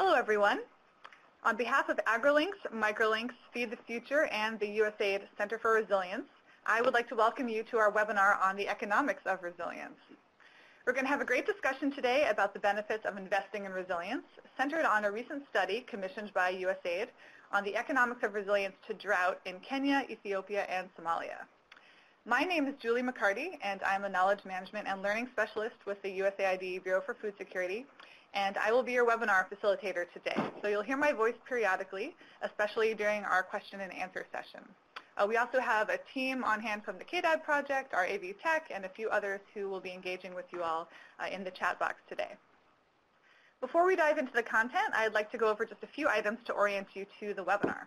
Hello, everyone. On behalf of AgriLinks, MicroLinks, Feed the Future, and the USAID Center for Resilience, I would like to welcome you to our webinar on the economics of resilience. We're going to have a great discussion today about the benefits of investing in resilience, centered on a recent study commissioned by USAID on the economics of resilience to drought in Kenya, Ethiopia, and Somalia. My name is Julie McCarty, and I'm a Knowledge Management and Learning Specialist with the USAID Bureau for Food Security, and I will be your webinar facilitator today. So you'll hear my voice periodically, especially during our question and answer session. We also have a team on hand from the KDAB project, our AV Tech, and a few others who will be engaging with you all in the chat box today. Before we dive into the content, I'd like to go over just a few items to orient you to the webinar.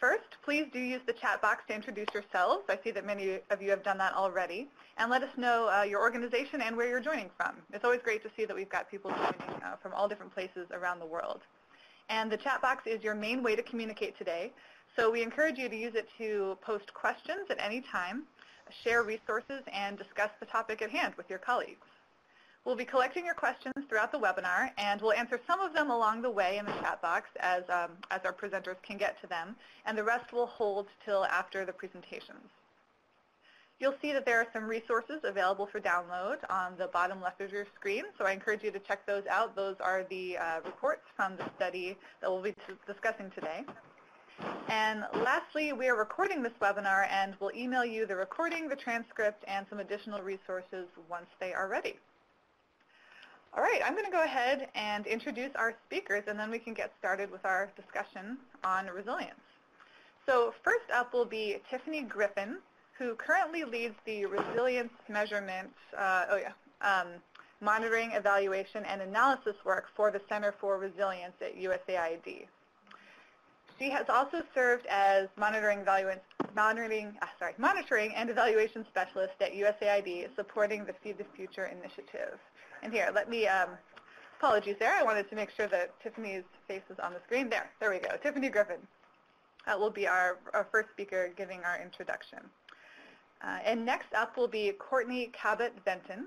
First, please do use the chat box to introduce yourselves. I see that many of you have done that already. And let us know your organization and where you're joining from. It's always great to see that we've got people joining from all different places around the world. And the chat box is your main way to communicate today. So we encourage you to use it to post questions at any time, share resources, and discuss the topic at hand with your colleagues. We'll be collecting your questions throughout the webinar, and we'll answer some of them along the way in the chat box as our presenters can get to them, and the rest will hold till after the presentations. You'll see that there are some resources available for download on the bottom left of your screen, so I encourage you to check those out. Those are the reports from the study that we'll be discussing today. And lastly, we are recording this webinar, and we'll email you the recording, the transcript, and some additional resources once they are ready. All right, I'm going to go ahead and introduce our speakers, and then we can get started with our discussion on resilience. So first up will be Tiffany Griffin, who currently leads the resilience measurement, monitoring, evaluation, and analysis work for the Center for Resilience at USAID. She has also served as monitoring and evaluation specialist at USAID, supporting the Feed the Future initiative. And here, let me, apologies there, I wanted to make sure that Tiffany's face is on the screen. There we go, Tiffany Griffin will be our first speaker giving our introduction. And next up will be Courtney Cabot Venton,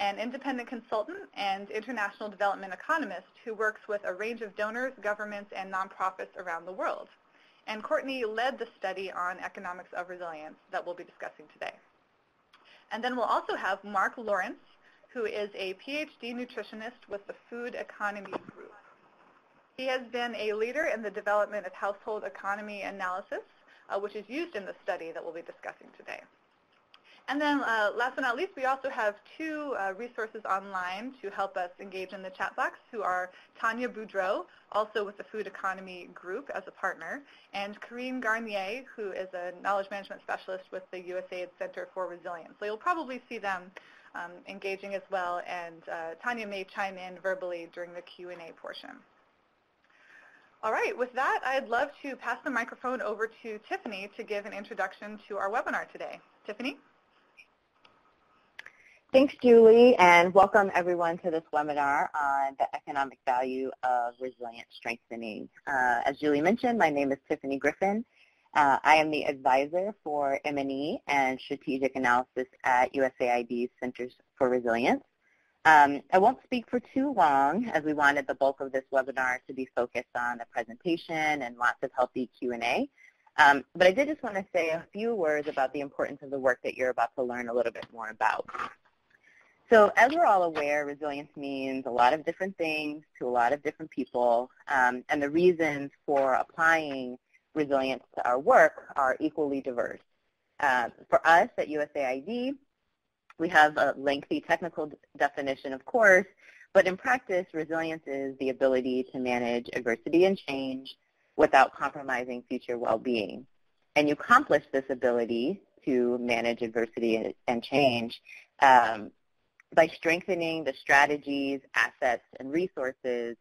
an independent consultant and international development economist who works with a range of donors, governments, and nonprofits around the world. And Courtney led the study on economics of resilience that we'll be discussing today. And then we'll also have Mark Lawrence, who is a PhD nutritionist with the Food Economy Group. He has been a leader in the development of household economy analysis, which is used in the study that we'll be discussing today. And then last but not least, we also have two resources online to help us engage in the chat box, who are Tanya Boudreau, also with the Food Economy Group as a partner, and Karine Garnier, who is a knowledge management specialist with the USAID Center for Resilience. So you'll probably see them engaging as well, and Tanya may chime in verbally during the Q&A portion. All right, with that, I'd love to pass the microphone over to Tiffany to give an introduction to our webinar today. Tiffany? Thanks, Julie, and welcome everyone to this webinar on the economic value of resilient strengthening. As Julie mentioned, my name is Tiffany Griffin. I am the advisor for M&E and strategic analysis at USAID's Centers for Resilience. I won't speak for too long, as we wanted the bulk of this webinar to be focused on the presentation and lots of healthy Q&A. But I did just want to say a few words about the importance of the work that you're about to learn a little bit more about. So as we're all aware, resilience means a lot of different things to a lot of different people, and the reasons for applying resilience to our work are equally diverse. For us at USAID, we have a lengthy technical definition, of course, but in practice, resilience is the ability to manage adversity and change without compromising future well-being. And you accomplish this ability to manage adversity and change by strengthening the strategies, assets, and resources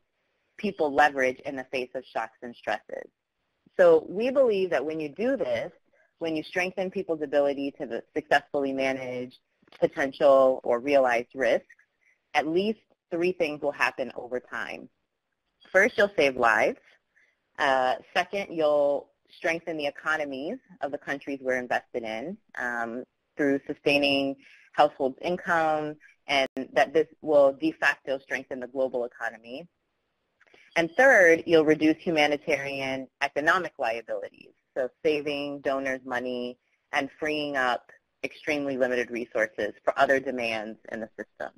people leverage in the face of shocks and stresses. So we believe that when you do this, when you strengthen people's ability to successfully manage potential or realized risks, at least three things will happen over time. First, you'll save lives. Second, you'll strengthen the economies of the countries we're invested in through sustaining household income, and that this will de facto strengthen the global economy. And third, you'll reduce humanitarian economic liabilities, so saving donors money and freeing up extremely limited resources for other demands in the system.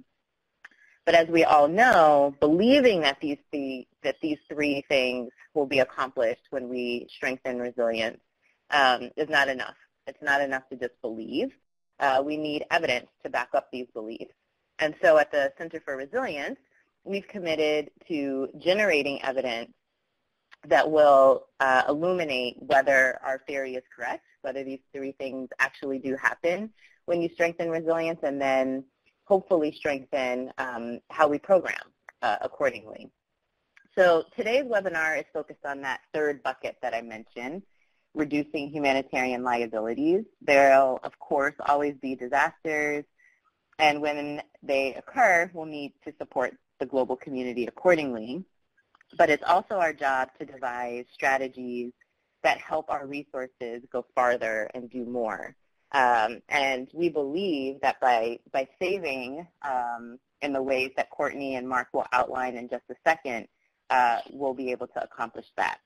But as we all know, believing that these three things will be accomplished when we strengthen resilience is not enough. It's not enough to just believe. We need evidence to back up these beliefs. And so at the Center for Resilience, we've committed to generating evidence that will illuminate whether our theory is correct, whether these three things actually do happen when you strengthen resilience, and then hopefully strengthen how we program accordingly. So today's webinar is focused on that third bucket that I mentioned, reducing humanitarian liabilities. There'll, of course, always be disasters, and when they occur, we'll need to support the global community accordingly. But it's also our job to devise strategies that help our resources go farther and do more. And we believe that by saving in the ways that Courtney and Mark will outline in just a second, we'll be able to accomplish that.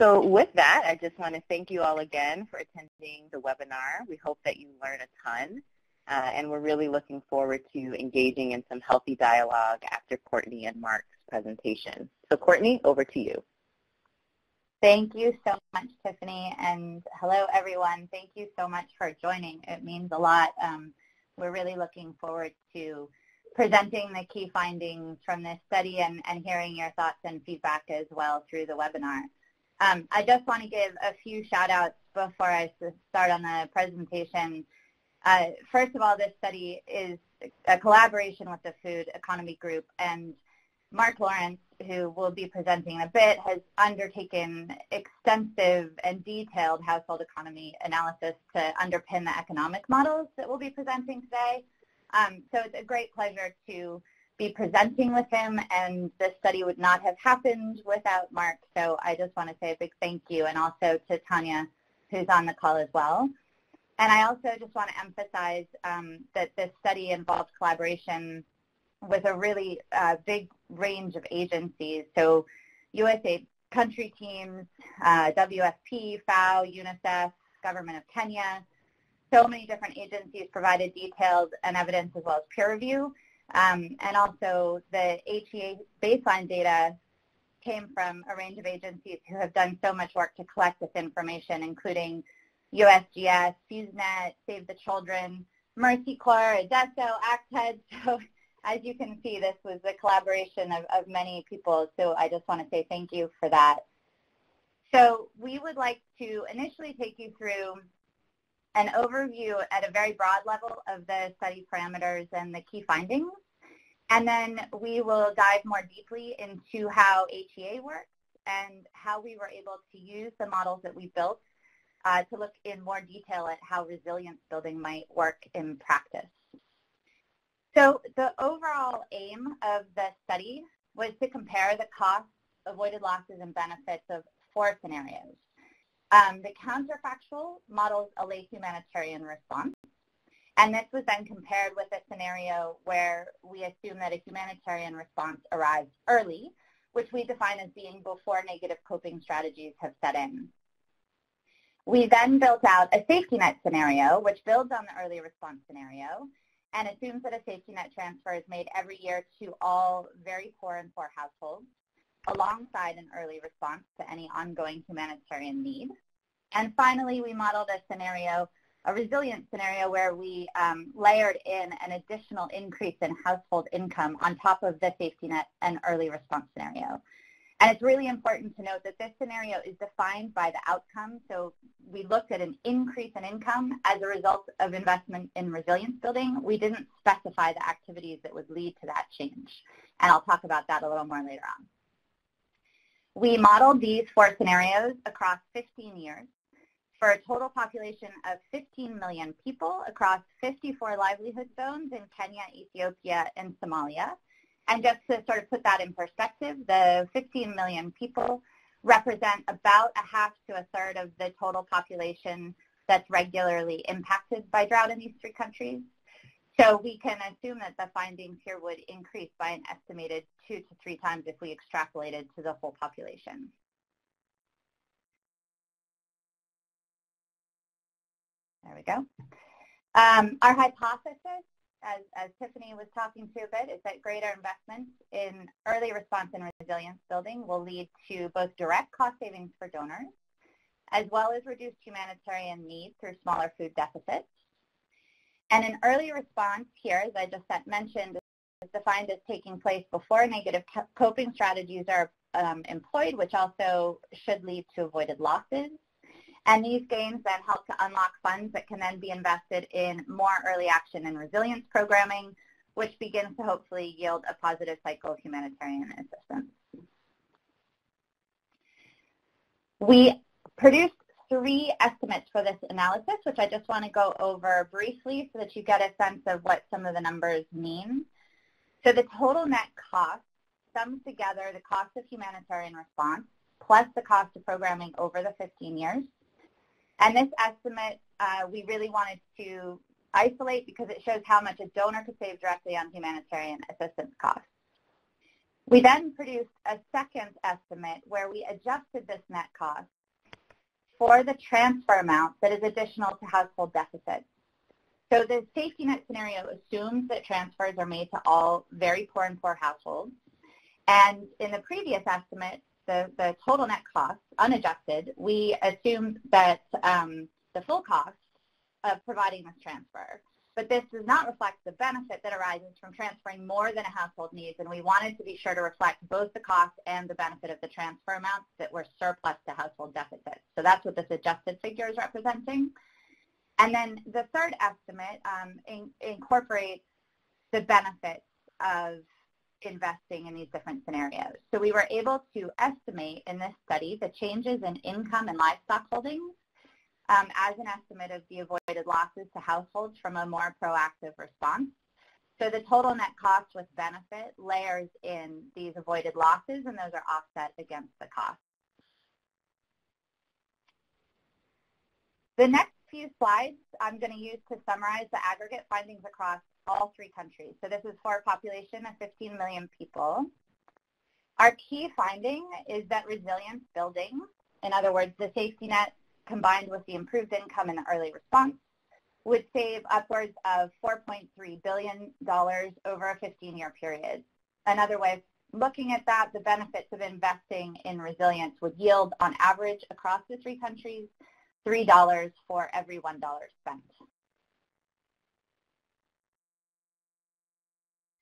So with that, I just want to thank you all again for attending the webinar. We hope that you learn a ton. And we're really looking forward to engaging in some healthy dialogue after Courtney and Mark's presentation. So Courtney, over to you. Thank you so much, Tiffany, and hello, everyone. Thank you so much for joining. It means a lot. We're really looking forward to presenting the key findings from this study and hearing your thoughts and feedback as well through the webinar. I just want to give a few shout-outs before I start on the presentation. First of all, this study is a collaboration with the Food Economy Group, and Mark Lawrence, who will be presenting a bit, has undertaken extensive and detailed household economy analysis to underpin the economic models that we'll be presenting today. So it's a great pleasure to be presenting with him, and this study would not have happened without Mark, so I just want to say a big thank you, and also to Tanya, who's on the call as well. And I also just want to emphasize that this study involves collaboration with a really big range of agencies. So USAID country teams, WFP, FAO, UNICEF, Government of Kenya, so many different agencies provided details and evidence as well as peer review. And also the HEA baseline data came from a range of agencies who have done so much work to collect this information, including USGS, FEWS NET, Save the Children, Mercy Corps, Adeso, ActHead. So as you can see, this was the collaboration of many people. So I just want to say thank you for that. So we would like to initially take you through an overview at a very broad level of the study parameters and the key findings. And then we will dive more deeply into how HEA works and how we were able to use the models that we built to look in more detail at how resilience building might work in practice. So the overall aim of the study was to compare the costs, avoided losses, and benefits of four scenarios. The counterfactual models a late humanitarian response, and this was then compared with a scenario where we assume that a humanitarian response arrives early, which we define as being before negative coping strategies have set in. We then built out a safety net scenario, which builds on the early response scenario and assumes that a safety net transfer is made every year to all very poor and poor households alongside an early response to any ongoing humanitarian need. And finally, we modeled a scenario, a resilience scenario, where we layered in an additional increase in household income on top of the safety net and early response scenario. And it's really important to note that this scenario is defined by the outcome. So we looked at an increase in income as a result of investment in resilience building. We didn't specify the activities that would lead to that change. And I'll talk about that a little more later on. We modeled these four scenarios across 15 years for a total population of 15 million people across 54 livelihood zones in Kenya, Ethiopia, and Somalia. And just to sort of put that in perspective, the 15 million people represent about a half to a third of the total population that's regularly impacted by drought in these three countries. So we can assume that the findings here would increase by an estimated 2 to 3 times if we extrapolated to the whole population. There we go. Our hypothesis, as Tiffany was talking to a bit, is that greater investments in early response and resilience building will lead to both direct cost savings for donors, as well as reduced humanitarian needs through smaller food deficits. And an early response here, as I just mentioned, is defined as taking place before negative coping strategies are employed, which also should lead to avoided losses. And these gains then help to unlock funds that can then be invested in more early action and resilience programming, which begins to hopefully yield a positive cycle of humanitarian assistance. We produced 3 estimates for this analysis, which I just want to go over briefly so that you get a sense of what some of the numbers mean. So the total net cost sums together the cost of humanitarian response plus the cost of programming over the 15 years. And this estimate we really wanted to isolate because it shows how much a donor could save directly on humanitarian assistance costs. We then produced a second estimate where we adjusted this net cost for the transfer amount that is additional to household deficits. So the safety net scenario assumes that transfers are made to all very poor and poor households. And in the previous estimate, the total net cost, unadjusted, we assumed that the full cost of providing this transfer. But this does not reflect the benefit that arises from transferring more than a household needs, and we wanted to be sure to reflect both the cost and the benefit of the transfer amounts that were surplus to household deficits. So that's what this adjusted figure is representing. And then the third estimate incorporates the benefits of investing in these different scenarios. So we were able to estimate in this study the changes in income and livestock holdings as an estimate of the avoided losses to households from a more proactive response. So the total net cost with benefit layers in these avoided losses, and those are offset against the cost. The next few slides I'm going to use to summarize the aggregate findings across all 3 countries. So this is for a population of 15 million people. Our key finding is that resilience building, in other words, the safety net combined with the improved income and the early response, would save upwards of $4.3 billion over a 15-year period. Another way of looking at that, the benefits of investing in resilience would yield, on average, across the 3 countries, $3 for every $1 spent.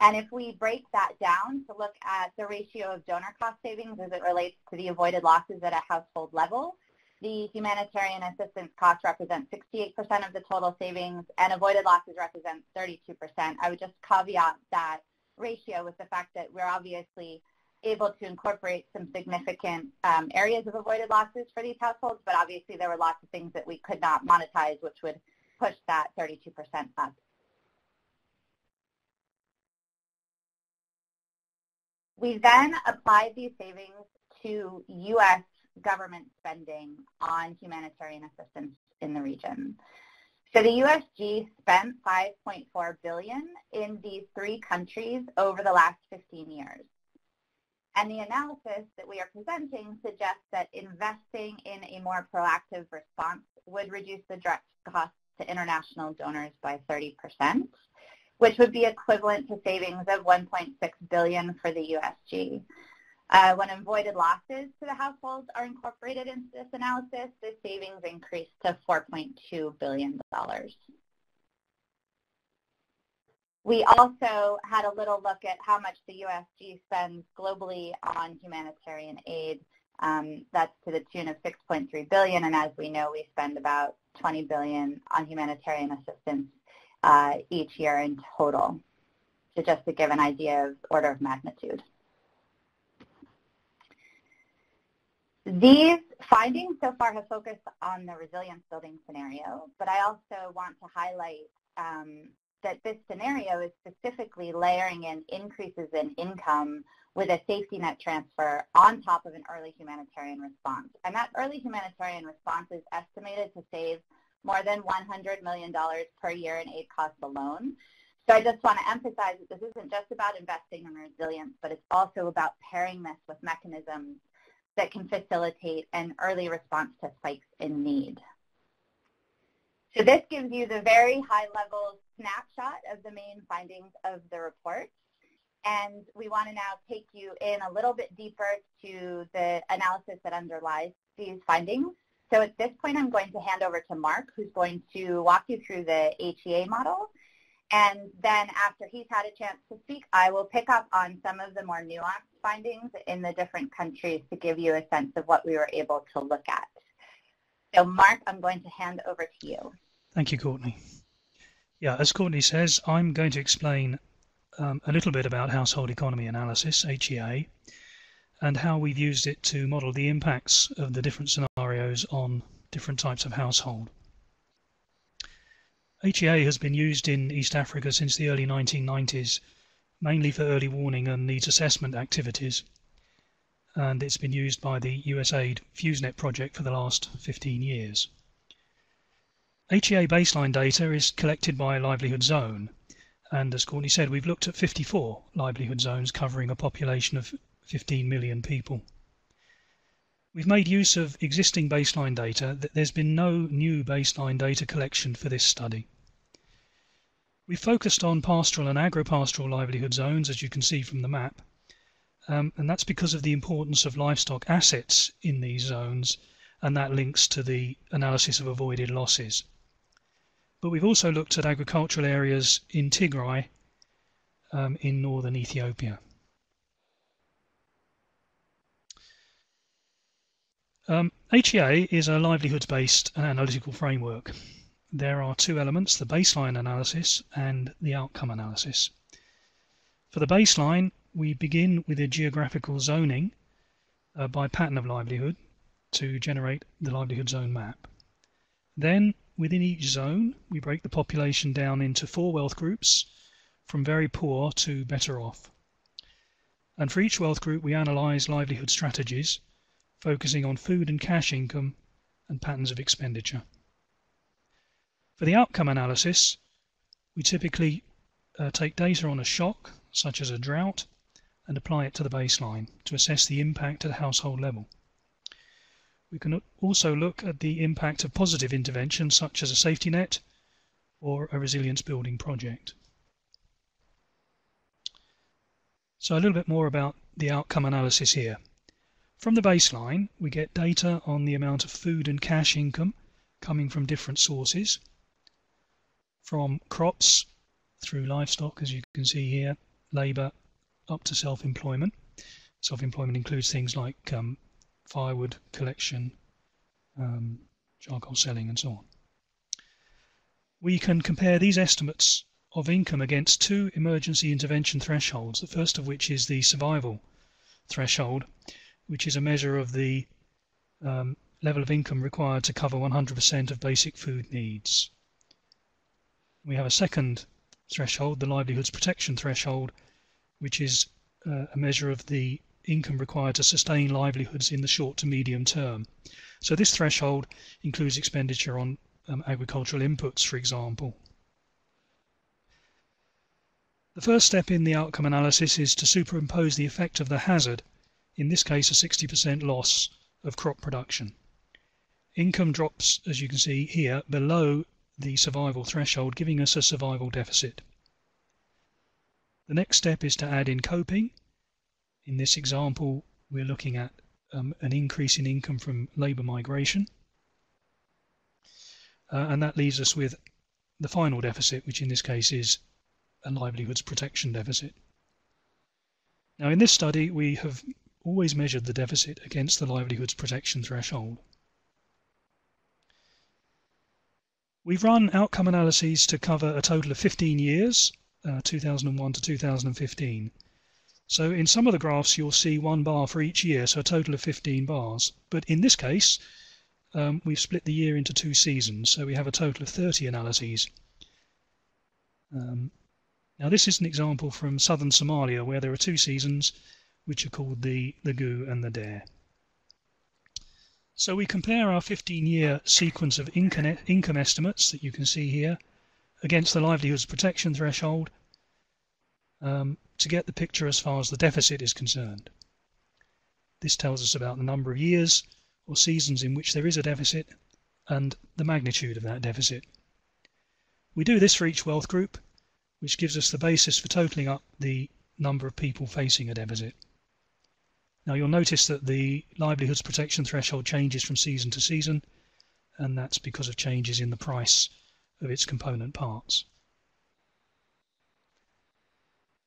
And if we break that down to look at the ratio of donor cost savings as it relates to the avoided losses at a household level, the humanitarian assistance costs represent 68% of the total savings, and avoided losses represent 32%. I would just caveat that ratio with the fact that we're obviously able to incorporate some significant areas of avoided losses for these households, but obviously there were lots of things that we could not monetize, which would push that 32% up. We then applied these savings to U.S. government spending on humanitarian assistance in the region. So the USG spent $5.4 billion in these 3 countries over the last 15 years. And the analysis that we are presenting suggests that investing in a more proactive response would reduce the direct costs to international donors by 30%, which would be equivalent to savings of $1.6 billion for the USG. When avoided losses to the households are incorporated into this analysis, the savings increased to $4.2 billion. We also had a little look at how much the USG spends globally on humanitarian aid. That's to the tune of $6.3 billion, and as we know, we spend about $20 billion on humanitarian assistance each year in total, so just to give an idea of order of magnitude. These findings so far have focused on the resilience building scenario, but I also want to highlight that this scenario is specifically layering in increases in income with a safety net transfer on top of an early humanitarian response. And that early humanitarian response is estimated to save more than $100 million per year in aid costs alone. So I just want to emphasize that this isn't just about investing in resilience, but it's also about pairing this with mechanisms that can facilitate an early response to spikes in need. So this gives you the very high-level snapshot of the main findings of the report. And we want to now take you in a little bit deeper to the analysis that underlies these findings. So at this point, I'm going to hand over to Mark, who's going to walk you through the HEA model. And then after he's had a chance to speak, I will pick up on some of the more nuanced findings in the different countries to give you a sense of what we were able to look at. So Mark, I'm going to hand over to you. Thank you, Courtney. Yeah, as Courtney says, I'm going to explain a little bit about household economy analysis, HEA, and how we've used it to model the impacts of the different scenarios on different types of household. HEA has been used in East Africa since the early 1990s, mainly for early warning and needs assessment activities, and it's been used by the USAID FEWS NET project for the last 15 years. HEA baseline data is collected by livelihood zone, and as Courtney said, we've looked at 54 livelihood zones covering a population of 15 million people. We've made use of existing baseline data. There's been no new baseline data collection for this study. We focused on pastoral and agropastoral livelihood zones, as you can see from the map, and that's because of the importance of livestock assets in these zones, and that links to the analysis of avoided losses. But we've also looked at agricultural areas in Tigray, in northern Ethiopia. HEA is a livelihoods-based analytical framework. There are two elements, the baseline analysis and the outcome analysis. For the baseline, we begin with a geographical zoning by pattern of livelihood to generate the livelihood zone map. Then, within each zone, we break the population down into four wealth groups, from very poor to better off. And for each wealth group, we analyse livelihood strategies, focusing on food and cash income and patterns of expenditure. For the outcome analysis, we typically take data on a shock, such as a drought, and apply it to the baseline to assess the impact at a household level. We can also look at the impact of positive interventions, such as a safety net or a resilience building project. So a little bit more about the outcome analysis here. From the baseline, we get data on the amount of food and cash income coming from different sources, from crops through livestock, as you can see here, labour, up to self-employment. Self-employment includes things like firewood collection, charcoal selling, and so on. We can compare these estimates of income against two emergency intervention thresholds, the first of which is the survival threshold, which is a measure of the level of income required to cover 100% of basic food needs. We have a second threshold, the livelihoods protection threshold, which is a measure of the income required to sustain livelihoods in the short to medium term. So this threshold includes expenditure on agricultural inputs, for example. The first step in the outcome analysis is to superimpose the effect of the hazard, in this case a 60% loss of crop production. Income drops, as you can see here, below the survival threshold, giving us a survival deficit. The next step is to add in coping. In this example, we're looking at an increase in income from labour migration. And that leaves us with the final deficit, which in this case is a livelihoods protection deficit. Now, in this study, we have always measured the deficit against the livelihoods protection threshold. We've run outcome analyses to cover a total of 15 years, 2001 to 2015. So in some of the graphs you'll see one bar for each year, so a total of 15 bars. But in this case, we've split the year into two seasons, so we have a total of 30 analyses. Now this is an example from southern Somalia, where there are two seasons, which are called the Lagu and the Dare. So we compare our 15-year sequence of income estimates that you can see here against the livelihoods protection threshold to get the picture as far as the deficit is concerned. This tells us about the number of years or seasons in which there is a deficit and the magnitude of that deficit. We do this for each wealth group, which gives us the basis for totalling up the number of people facing a deficit. Now you'll notice that the livelihoods protection threshold changes from season to season, and that's because of changes in the price of its component parts.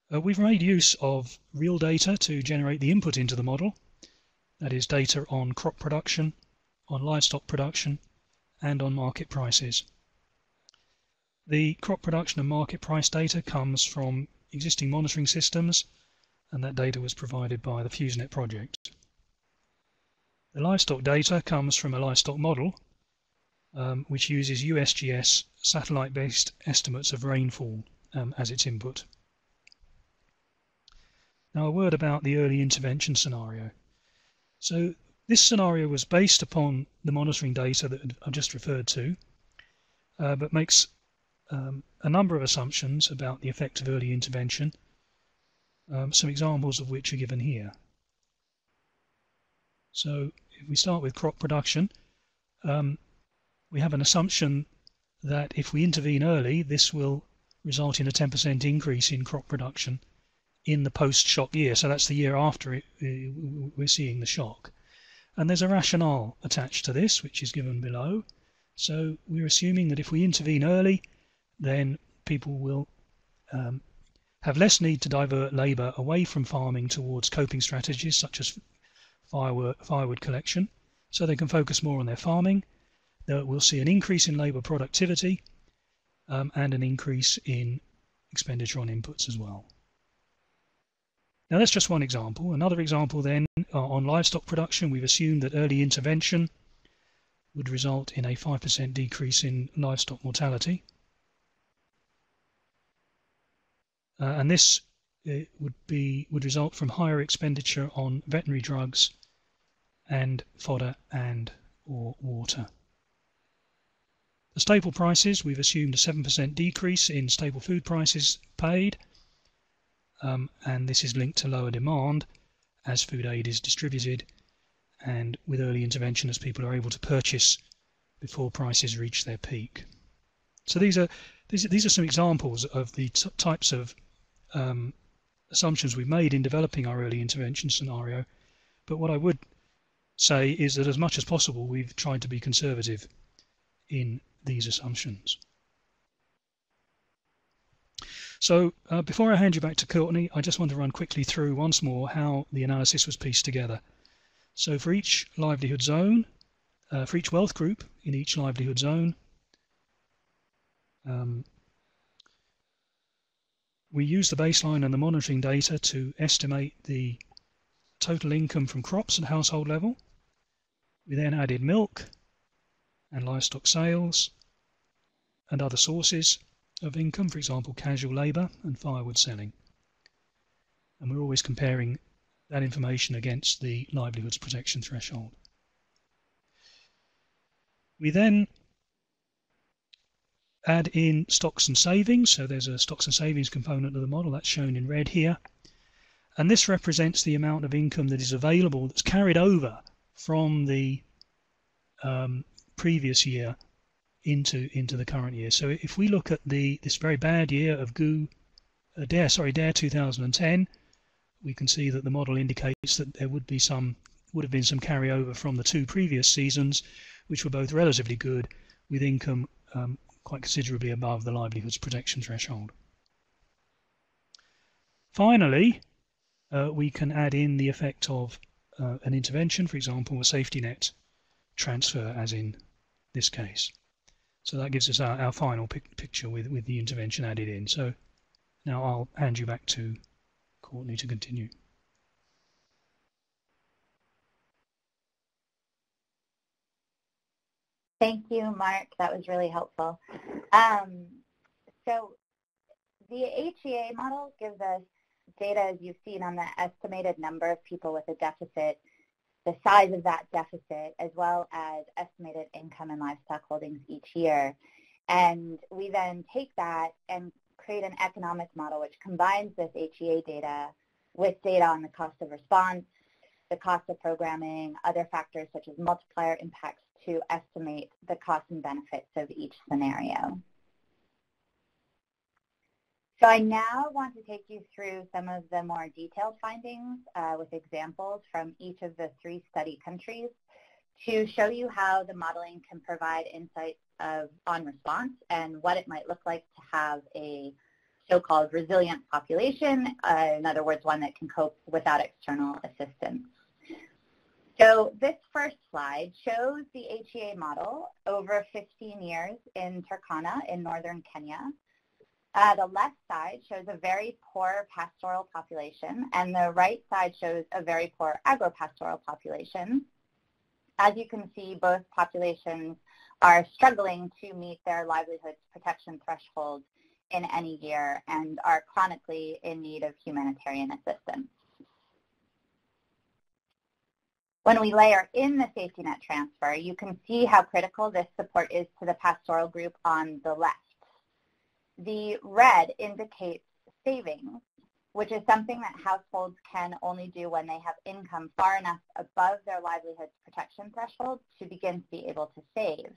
We've made use of real data to generate the input into the model, that is data on crop production, on livestock production, and on market prices. The crop production and market price data comes from existing monitoring systems, and that data was provided by the FEWS NET project. The livestock data comes from a livestock model, which uses USGS satellite-based estimates of rainfall as its input. Now a word about the early intervention scenario. So this scenario was based upon the monitoring data that I've just referred to, but makes a number of assumptions about the effect of early intervention, some examples of which are given here. So if we start with crop production, we have an assumption that if we intervene early, this will result in a 10% increase in crop production in the post-shock year. So that's the year after we're seeing the shock. And there's a rationale attached to this, which is given below. So we're assuming that if we intervene early, then people will have less need to divert labour away from farming towards coping strategies such as firewood collection, so they can focus more on their farming. We'll see an increase in labour productivity and an increase in expenditure on inputs as well. Now that's just one example. Another example then, on livestock production, we've assumed that early intervention would result in a 5% decrease in livestock mortality. And this would result from higher expenditure on veterinary drugs and fodder and or water. The staple prices, we've assumed a 7% decrease in staple food prices paid, and this is linked to lower demand as food aid is distributed and with early intervention as people are able to purchase before prices reach their peak. So these are some examples of the types of assumptions we've made in developing our early intervention scenario, but what I would say is that as much as possible we've tried to be conservative in these assumptions. So before I hand you back to Courtney, I just want to run quickly through once more how the analysis was pieced together. So for each livelihood zone, for each wealth group in each livelihood zone, we use the baseline and the monitoring data to estimate the total income from crops at household level. We then added milk and livestock sales and other sources of income, for example casual labour and firewood selling. And we're always comparing that information against the livelihoods protection threshold. We then add in stocks and savings, so there's a stocks and savings component of the model that's shown in red here, and this represents the amount of income that is available, that's carried over from the previous year into the current year. So if we look at this very bad year of DARE 2010, we can see that the model indicates that there would have been some carryover from the two previous seasons, which were both relatively good, with income quite considerably above the livelihoods protection threshold. Finally, we can add in the effect of an intervention, for example, a safety net transfer, as in this case. So that gives us our final picture with the intervention added in. So now I'll hand you back to Courtney to continue. Thank you, Mark. That was really helpful. So the HEA model gives us data, as you've seen, on the estimated number of people with a deficit, the size of that deficit, as well as estimated income and livestock holdings each year. And we then take that and create an economic model which combines this HEA data with data on the cost of response, the cost of programming, other factors such as multiplier impacts to estimate the costs and benefits of each scenario. So I now want to take you through some of the more detailed findings with examples from each of the three study countries to show you how the modeling can provide insights on response and what it might look like to have a so-called resilient population, in other words, one that can cope without external assistance. So this first slide shows the HEA model over 15 years in Turkana in northern Kenya. The left side shows a very poor pastoral population, and the right side shows a very poor agro-pastoral population. As you can see, both populations are struggling to meet their livelihoods protection thresholds in any year and are chronically in need of humanitarian assistance. When we layer in the safety net transfer, you can see how critical this support is to the pastoral group on the left. The red indicates savings, which is something that households can only do when they have income far enough above their livelihoods protection threshold to begin to be able to save.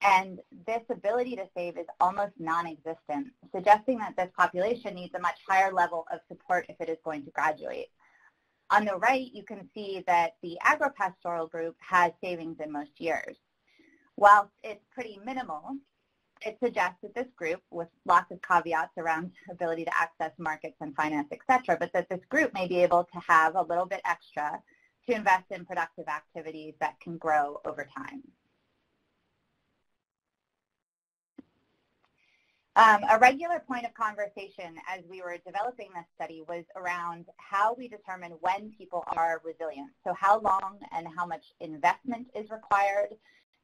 And this ability to save is almost non-existent, suggesting that this population needs a much higher level of support if it is going to graduate. On the right, you can see that the agro-pastoral group has savings in most years. While it's pretty minimal, it suggests that this group, with lots of caveats around ability to access markets and finance, etc., but that this group may be able to have a little bit extra to invest in productive activities that can grow over time. A regular point of conversation as we were developing this study was around how we determine when people are resilient. So how long and how much investment is required,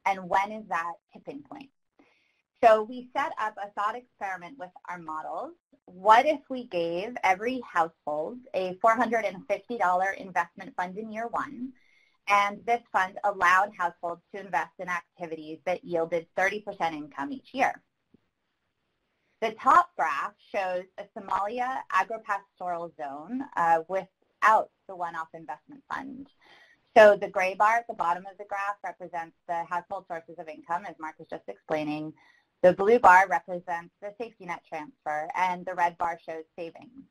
and when is that tipping point? So we set up a thought experiment with our models. What if we gave every household a $450 investment fund in year one, and this fund allowed households to invest in activities that yielded 30% income each year? The top graph shows a Somalia agro-pastoral zone without the one-off investment fund. So the gray bar at the bottom of the graph represents the household sources of income, as Mark was just explaining. The blue bar represents the safety net transfer, and the red bar shows savings.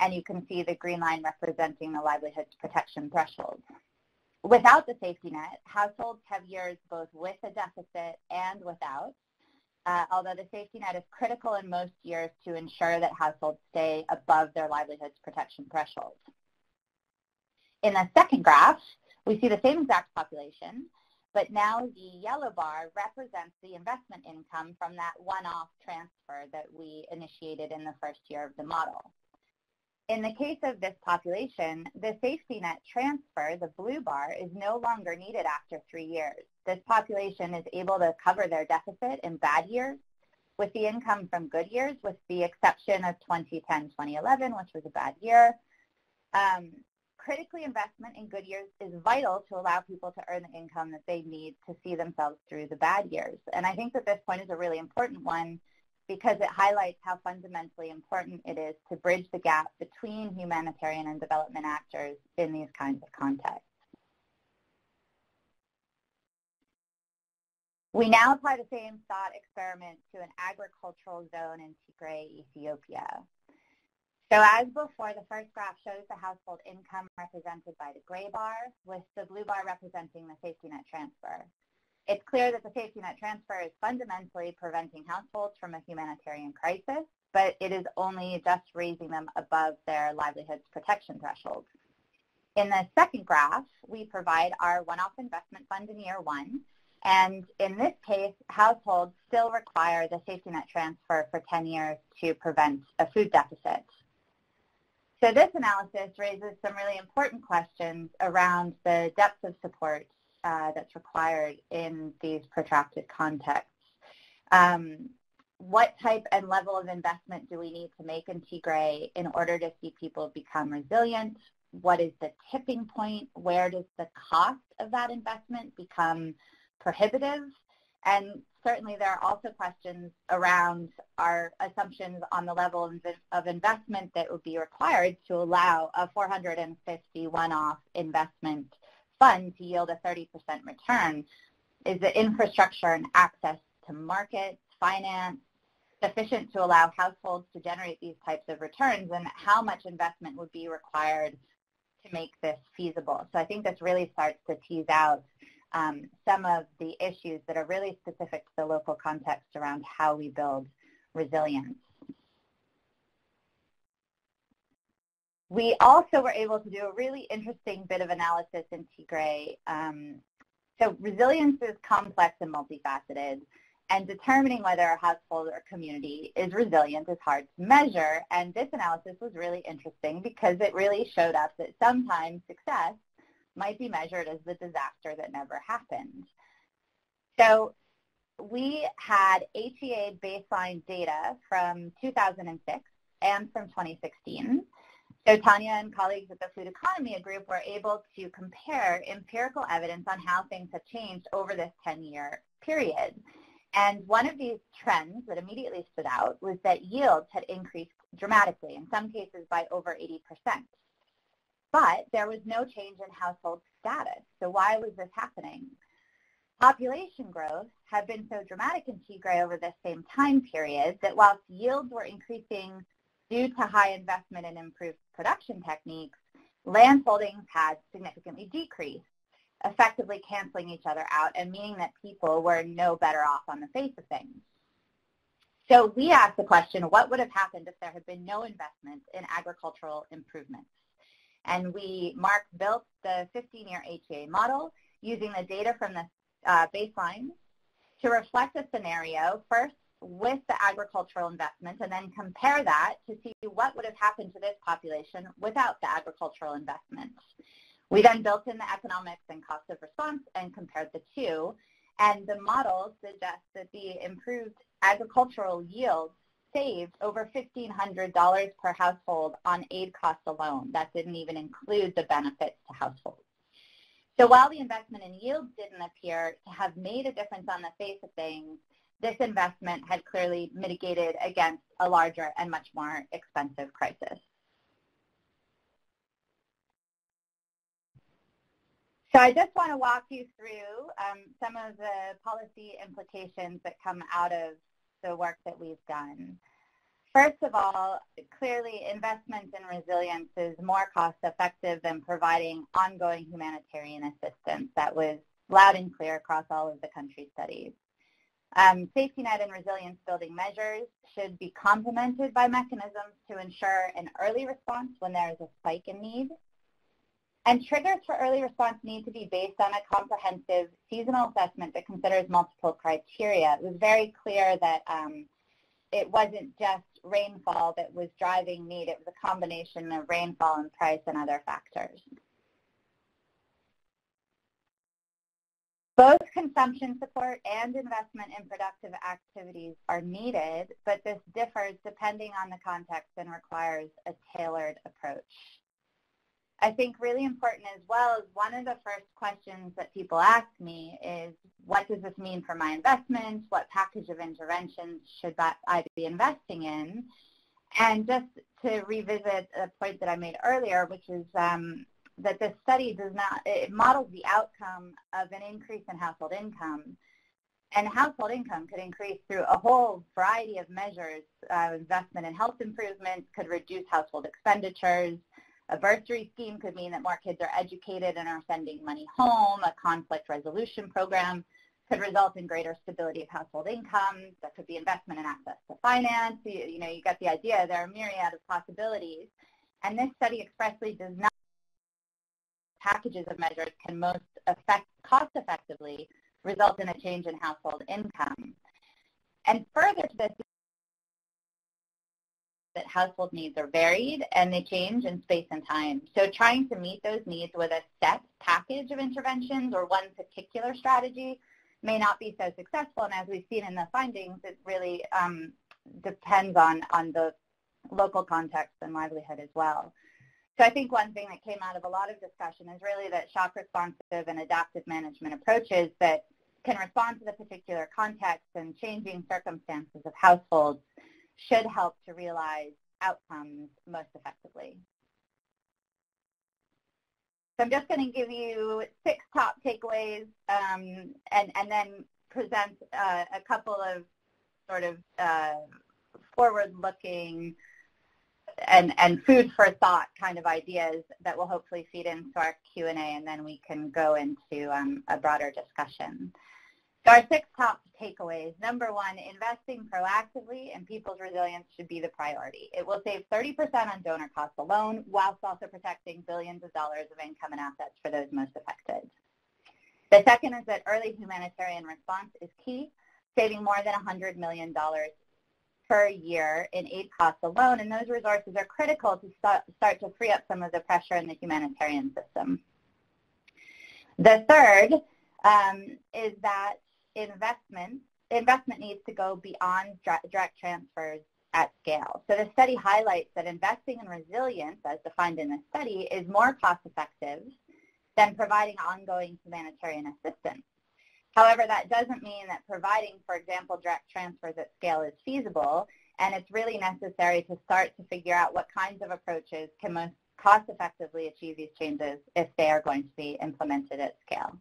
And you can see the green line representing the livelihoods protection threshold. Without the safety net, households have years both with a deficit and without. Although the safety net is critical in most years to ensure that households stay above their livelihoods protection threshold. In the second graph, we see the same exact population, but now the yellow bar represents the investment income from that one-off transfer that we initiated in the first year of the model. In the case of this population, the safety net transfer, the blue bar, is no longer needed after 3 years. This population is able to cover their deficit in bad years with the income from good years, with the exception of 2010-2011, which was a bad year. Critically, investment in good years is vital to allow people to earn the income that they need to see themselves through the bad years. And I think that this point is a really important one because it highlights how fundamentally important it is to bridge the gap between humanitarian and development actors in these kinds of contexts. We now apply the same thought experiment to an agricultural zone in Tigray, Ethiopia. So as before, the first graph shows the household income represented by the gray bar, with the blue bar representing the safety net transfer. It's clear that the safety net transfer is fundamentally preventing households from a humanitarian crisis, but it is only just raising them above their livelihoods protection threshold. In the second graph, we provide our one-off investment fund in year one, and in this case, households still require the safety net transfer for 10 years to prevent a food deficit. So this analysis raises some really important questions around the depth of support that's required in these protracted contexts. What type and level of investment do we need to make in Tigray in order to see people become resilient? What is the tipping point? Where does the cost of that investment become prohibitive? And certainly there are also questions around our assumptions on the level of investment that would be required to allow a $450 one-off investment fund to yield a 30% return. Is the infrastructure and access to markets, finance, sufficient to allow households to generate these types of returns, and how much investment would be required to make this feasible? So I think this really starts to tease out some of the issues that are really specific to the local context around how we build resilience. We also were able to do a really interesting bit of analysis in Tigray. So resilience is complex and multifaceted, and determining whether a household or community is resilient is hard to measure. And this analysis was really interesting because it really showed us that sometimes success might be measured as the disaster that never happened. So we had HEA baseline data from 2006 and from 2016. So Tanya and colleagues at the Food Economy Group were able to compare empirical evidence on how things have changed over this 10-year period. And one of these trends that immediately stood out was that yields had increased dramatically, in some cases by over 80%. But there was no change in household status. So why was this happening? Population growth had been so dramatic in Tigray over this same time period that whilst yields were increasing due to high investment and improved production techniques, land holdings had significantly decreased, effectively canceling each other out and meaning that people were no better off on the face of things. So we asked the question, what would have happened if there had been no investment in agricultural improvements? And Mark built the 15-year HEA model using the data from the baseline to reflect a scenario first with the agricultural investment and then compare that to see what would have happened to this population without the agricultural investment. We then built in the economics and cost of response and compared the two, and the model suggests that the improved agricultural yields saved over $1,500 per household on aid costs alone. That didn't even include the benefits to households. So while the investment in yields didn't appear to have made a difference on the face of things, this investment had clearly mitigated against a larger and much more expensive crisis. So I just want to walk you through some of the policy implications that come out of the work that we've done. First of all, clearly investment in resilience is more cost effective than providing ongoing humanitarian assistance. That was loud and clear across all of the country studies. Safety net and resilience building measures should be complemented by mechanisms to ensure an early response when there is a spike in need. And triggers for early response need to be based on a comprehensive seasonal assessment that considers multiple criteria. It was very clear that it wasn't just rainfall that was driving need. It was a combination of rainfall and price and other factors. Both consumption support and investment in productive activities are needed, but this differs depending on the context and requires a tailored approach. I think really important as well is one of the first questions that people ask me is, what does this mean for my investment? What package of interventions should I be investing in? And just to revisit a point that I made earlier, which is that this study it models the outcome of an increase in household income. And household income could increase through a whole variety of measures. Investment in health improvements could reduce household expenditures. A bursary scheme could mean that more kids are educated and are sending money home. A conflict resolution program could result in greater stability of household income. That could be investment in access to finance. You know, you got the idea. There are a myriad of possibilities. And this study expressly does not packages of measures can most cost-effectively result in a change in household income. And further to this, that household needs are varied and they change in space and time. So trying to meet those needs with a set package of interventions or one particular strategy may not be so successful. And as we've seen in the findings, it really depends on the local context and livelihood as well. So I think one thing that came out of a lot of discussion is really that shock responsive and adaptive management approaches that can respond to the particular context and changing circumstances of households should help to realize outcomes most effectively. So I'm just going to give you 6 top takeaways and then present a couple of sort of forward-looking and food for thought kind of ideas that will hopefully feed into our Q&A, and then we can go into a broader discussion. So our 6 top takeaways. Number 1, investing proactively in people's resilience should be the priority. It will save 30% on donor costs alone, whilst also protecting billions of dollars of income and assets for those most affected. The 2nd is that early humanitarian response is key, saving more than $100 million per year in aid costs alone, and those resources are critical to start to free up some of the pressure in the humanitarian system. The 3rd is that investment needs to go beyond direct transfers at scale. So the study highlights that investing in resilience, as defined in the study, is more cost-effective than providing ongoing humanitarian assistance. However, that doesn't mean that providing, for example, direct transfers at scale is feasible, and it's really necessary to start to figure out what kinds of approaches can most cost-effectively achieve these changes if they are going to be implemented at scale.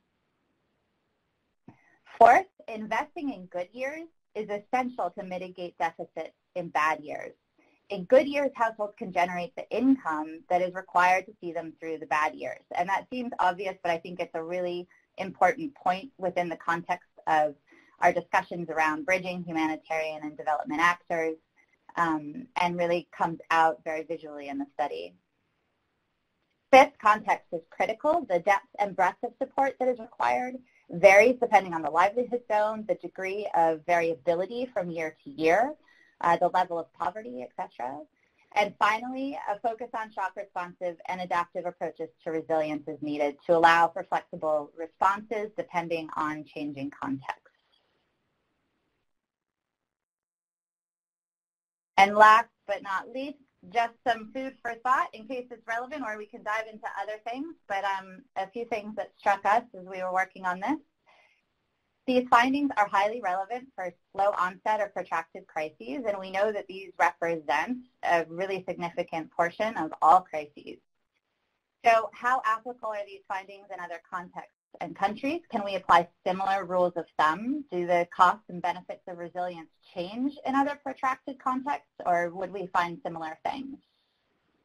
4th, investing in good years is essential to mitigate deficits in bad years. In good years, households can generate the income that is required to see them through the bad years. And that seems obvious, but I think it's a really important point within the context of our discussions around bridging humanitarian and development actors, and really comes out very visually in the study. 5th, context is critical. The depth and breadth of support that is required varies depending on the livelihood zone, the degree of variability from year to year, the level of poverty, etc. And finally, a focus on shock-responsive and adaptive approaches to resilience is needed to allow for flexible responses depending on changing contexts. And last but not least, just some food for thought in case it's relevant, or we can dive into other things, but a few things that struck us as we were working on this. These findings are highly relevant for slow onset or protracted crises, and we know that these represent a really significant portion of all crises. So how applicable are these findings in other contexts and countries? Can we apply similar rules of thumb? Do the costs and benefits of resilience change in other protracted contexts, or would we find similar things?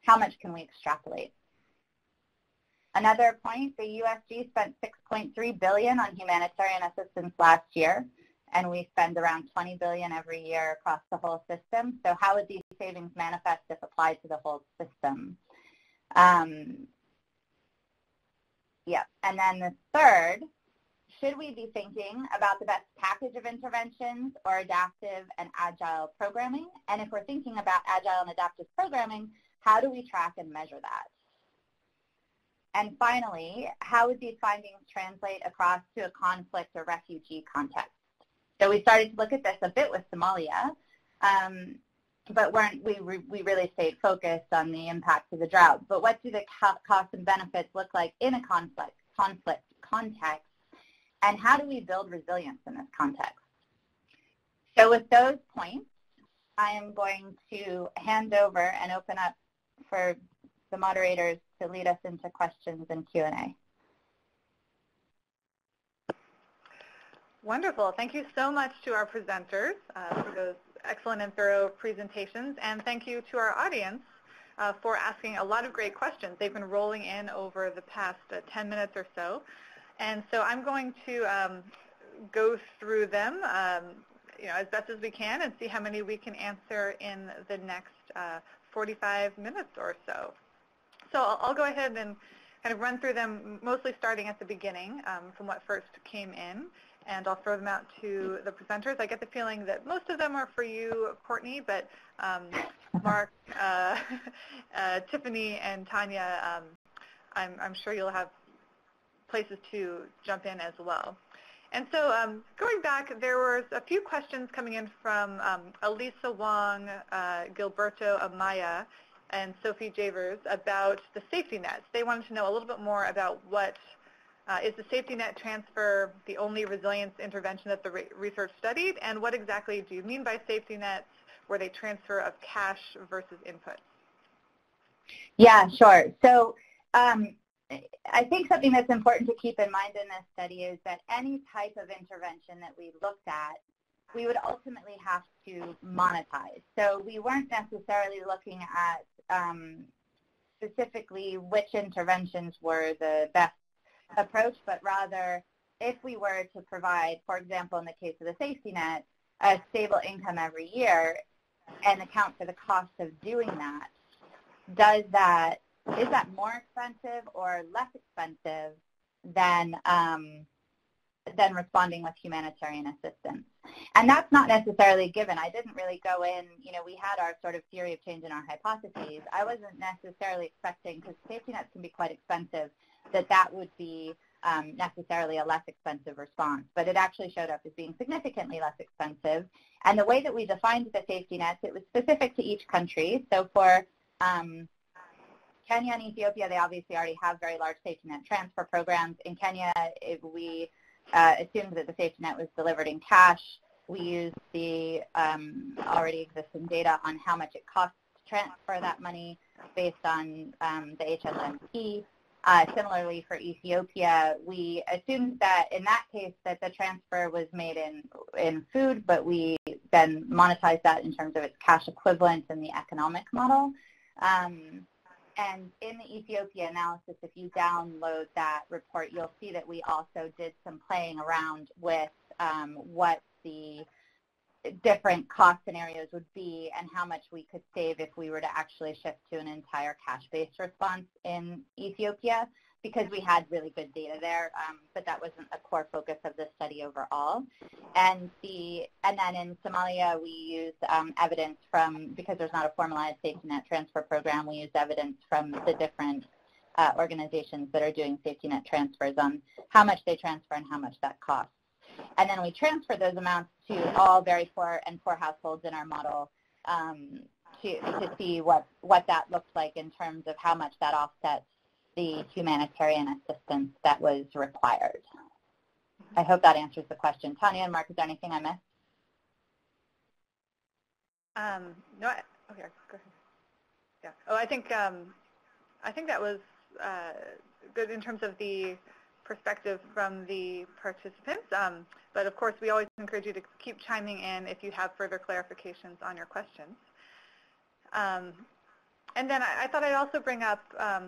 How much can we extrapolate? Another point, the USG spent $6.3 billion on humanitarian assistance last year, and we spend around $20 billion every year across the whole system. So how would these savings manifest if applied to the whole system? And then the 3rd, should we be thinking about the best package of interventions or adaptive and agile programming? And if we're thinking about agile and adaptive programming, how do we track and measure that? And finally, how would these findings translate across to a conflict or refugee context? So we started to look at this a bit with Somalia, but we really stayed focused on the impact of the drought. But what do the costs and benefits look like in a conflict context, and how do we build resilience in this context? So with those points, I am going to hand over and open up for the moderators to lead us into questions and Q&A. Wonderful. Thank you so much to our presenters for those excellent and thorough presentations, and thank you to our audience for asking a lot of great questions. They've been rolling in over the past 10 minutes or so, and so I'm going to go through them as best as we can and see how many we can answer in the next 45 minutes or so. So I'll go ahead and kind of run through them, mostly starting at the beginning from what first came in, and I'll throw them out to the presenters. I get the feeling that most of them are for you, Courtney, but Mark, Tiffany, and Tanya, I'm sure you'll have places to jump in as well. And so going back, there were a few questions coming in from Elisa Wong, Gilberto Amaya, and Sophie Javers about the safety nets. They wanted to know a little bit more about what Is the safety net transfer the only resilience intervention that the research studied? And what exactly do you mean by safety nets? Were they transfer of cash versus inputs? Yeah, sure. So I think something that's important to keep in mind in this study is that any type of intervention that we looked at, we would ultimately have to monetize. So we weren't necessarily looking at specifically which interventions were the best approach, but rather if we were to provide, for example, in the case of the safety net, a stable income every year and account for the cost of doing that, is that more expensive or less expensive than responding with humanitarian assistance? And that's not necessarily given. I didn't really go in, you know, we had our sort of theory of change and our hypotheses. I wasn't necessarily expecting, because safety nets can be quite expensive, that would be necessarily a less expensive response. But it actually showed up as being significantly less expensive. And the way that we defined the safety nets, it was specific to each country. So for Kenya and Ethiopia, they obviously already have very large safety net transfer programs. In Kenya, we assumed that the safety net was delivered in cash. We used the already existing data on how much it costs to transfer that money based on the HSNP. Similarly, for Ethiopia, we assumed that in that case that the transfer was made in food, but we then monetized that in terms of its cash equivalent in the economic model. And in the Ethiopia analysis, if you download that report, you'll see that we also did some playing around with what the different cost scenarios would be and how much we could save if we were to actually shift to an entire cash-based response in Ethiopia, because we had really good data there, but that wasn't a core focus of the study overall. And then in Somalia, we used evidence from, because there's not a formalized safety net transfer program, we used evidence from the different organizations that are doing safety net transfers on how much they transfer and how much that costs. And then we transfer those amounts to all very poor and poor households in our model to see what that looked like in terms of how much that offsets the humanitarian assistance that was required. I hope that answers the question. Tanya and Mark, is there anything I missed? No. Okay. Go ahead. Yeah. Oh, I think that was good in terms of the perspective from the participants, but of course we always encourage you to keep chiming in if you have further clarifications on your questions. And then I thought I'd also bring up,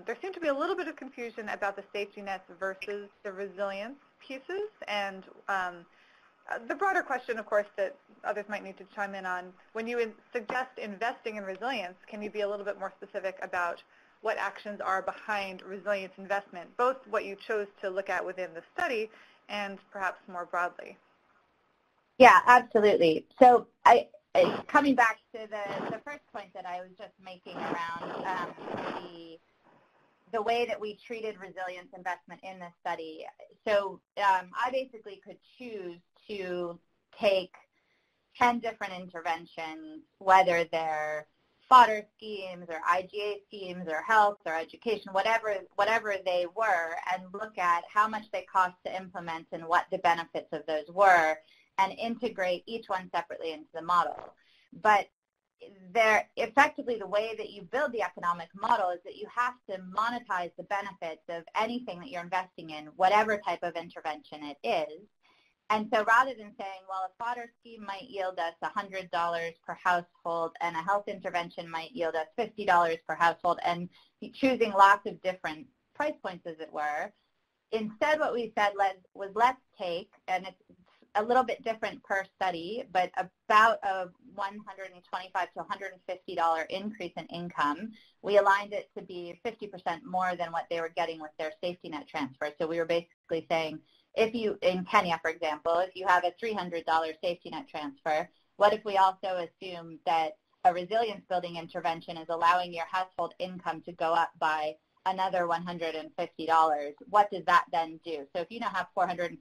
there seemed to be a little bit of confusion about the safety nets versus the resilience pieces, and the broader question, of course, that others might need to chime in on, when you suggest investing in resilience, can you be a little bit more specific about what actions are behind resilience investment, both what you chose to look at within the study and perhaps more broadly? Yeah, absolutely. So coming back to the first point that I was just making around the way that we treated resilience investment in this study. So I basically could choose to take 10 different interventions, whether they're fodder schemes or IGA schemes or health or education, whatever they were, and look at how much they cost to implement and what the benefits of those were, and integrate each one separately into the model. But effectively, the way that you build the economic model is that you have to monetize the benefits of anything that you're investing in, whatever type of intervention it is. And so rather than saying, well, a fodder scheme might yield us $100 per household and a health intervention might yield us $50 per household, and choosing lots of different price points, as it were, instead what we said was, let's take, and it's a little bit different per study, but about a $125 to $150 increase in income. We aligned it to be 50% more than what they were getting with their safety net transfer. So we were basically saying, in Kenya, for example, if you have a $300 safety net transfer, what if we also assume that a resilience building intervention is allowing your household income to go up by another $150? What does that then do? So if you now have $450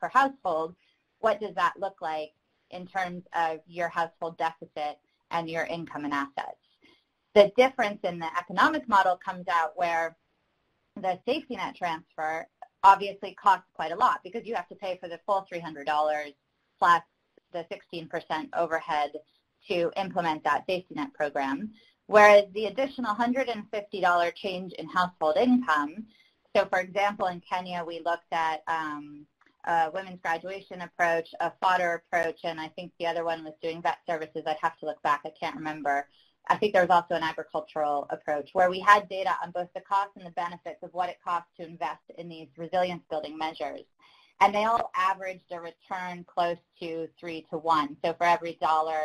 per household, what does that look like in terms of your household deficit and your income and assets? The difference in the economic model comes out where the safety net transfer obviously costs quite a lot because you have to pay for the full $300 plus the 16% overhead to implement that safety net program, whereas the additional $150 change in household income, so for example, in Kenya, we looked at a women's graduation approach, a fodder approach, and I think the other one was doing vet services. I'd have to look back. I can't remember. I think there was also an agricultural approach where we had data on both the costs and the benefits of what it costs to invest in these resilience building measures. And they all averaged a return close to 3 to 1. So for every dollar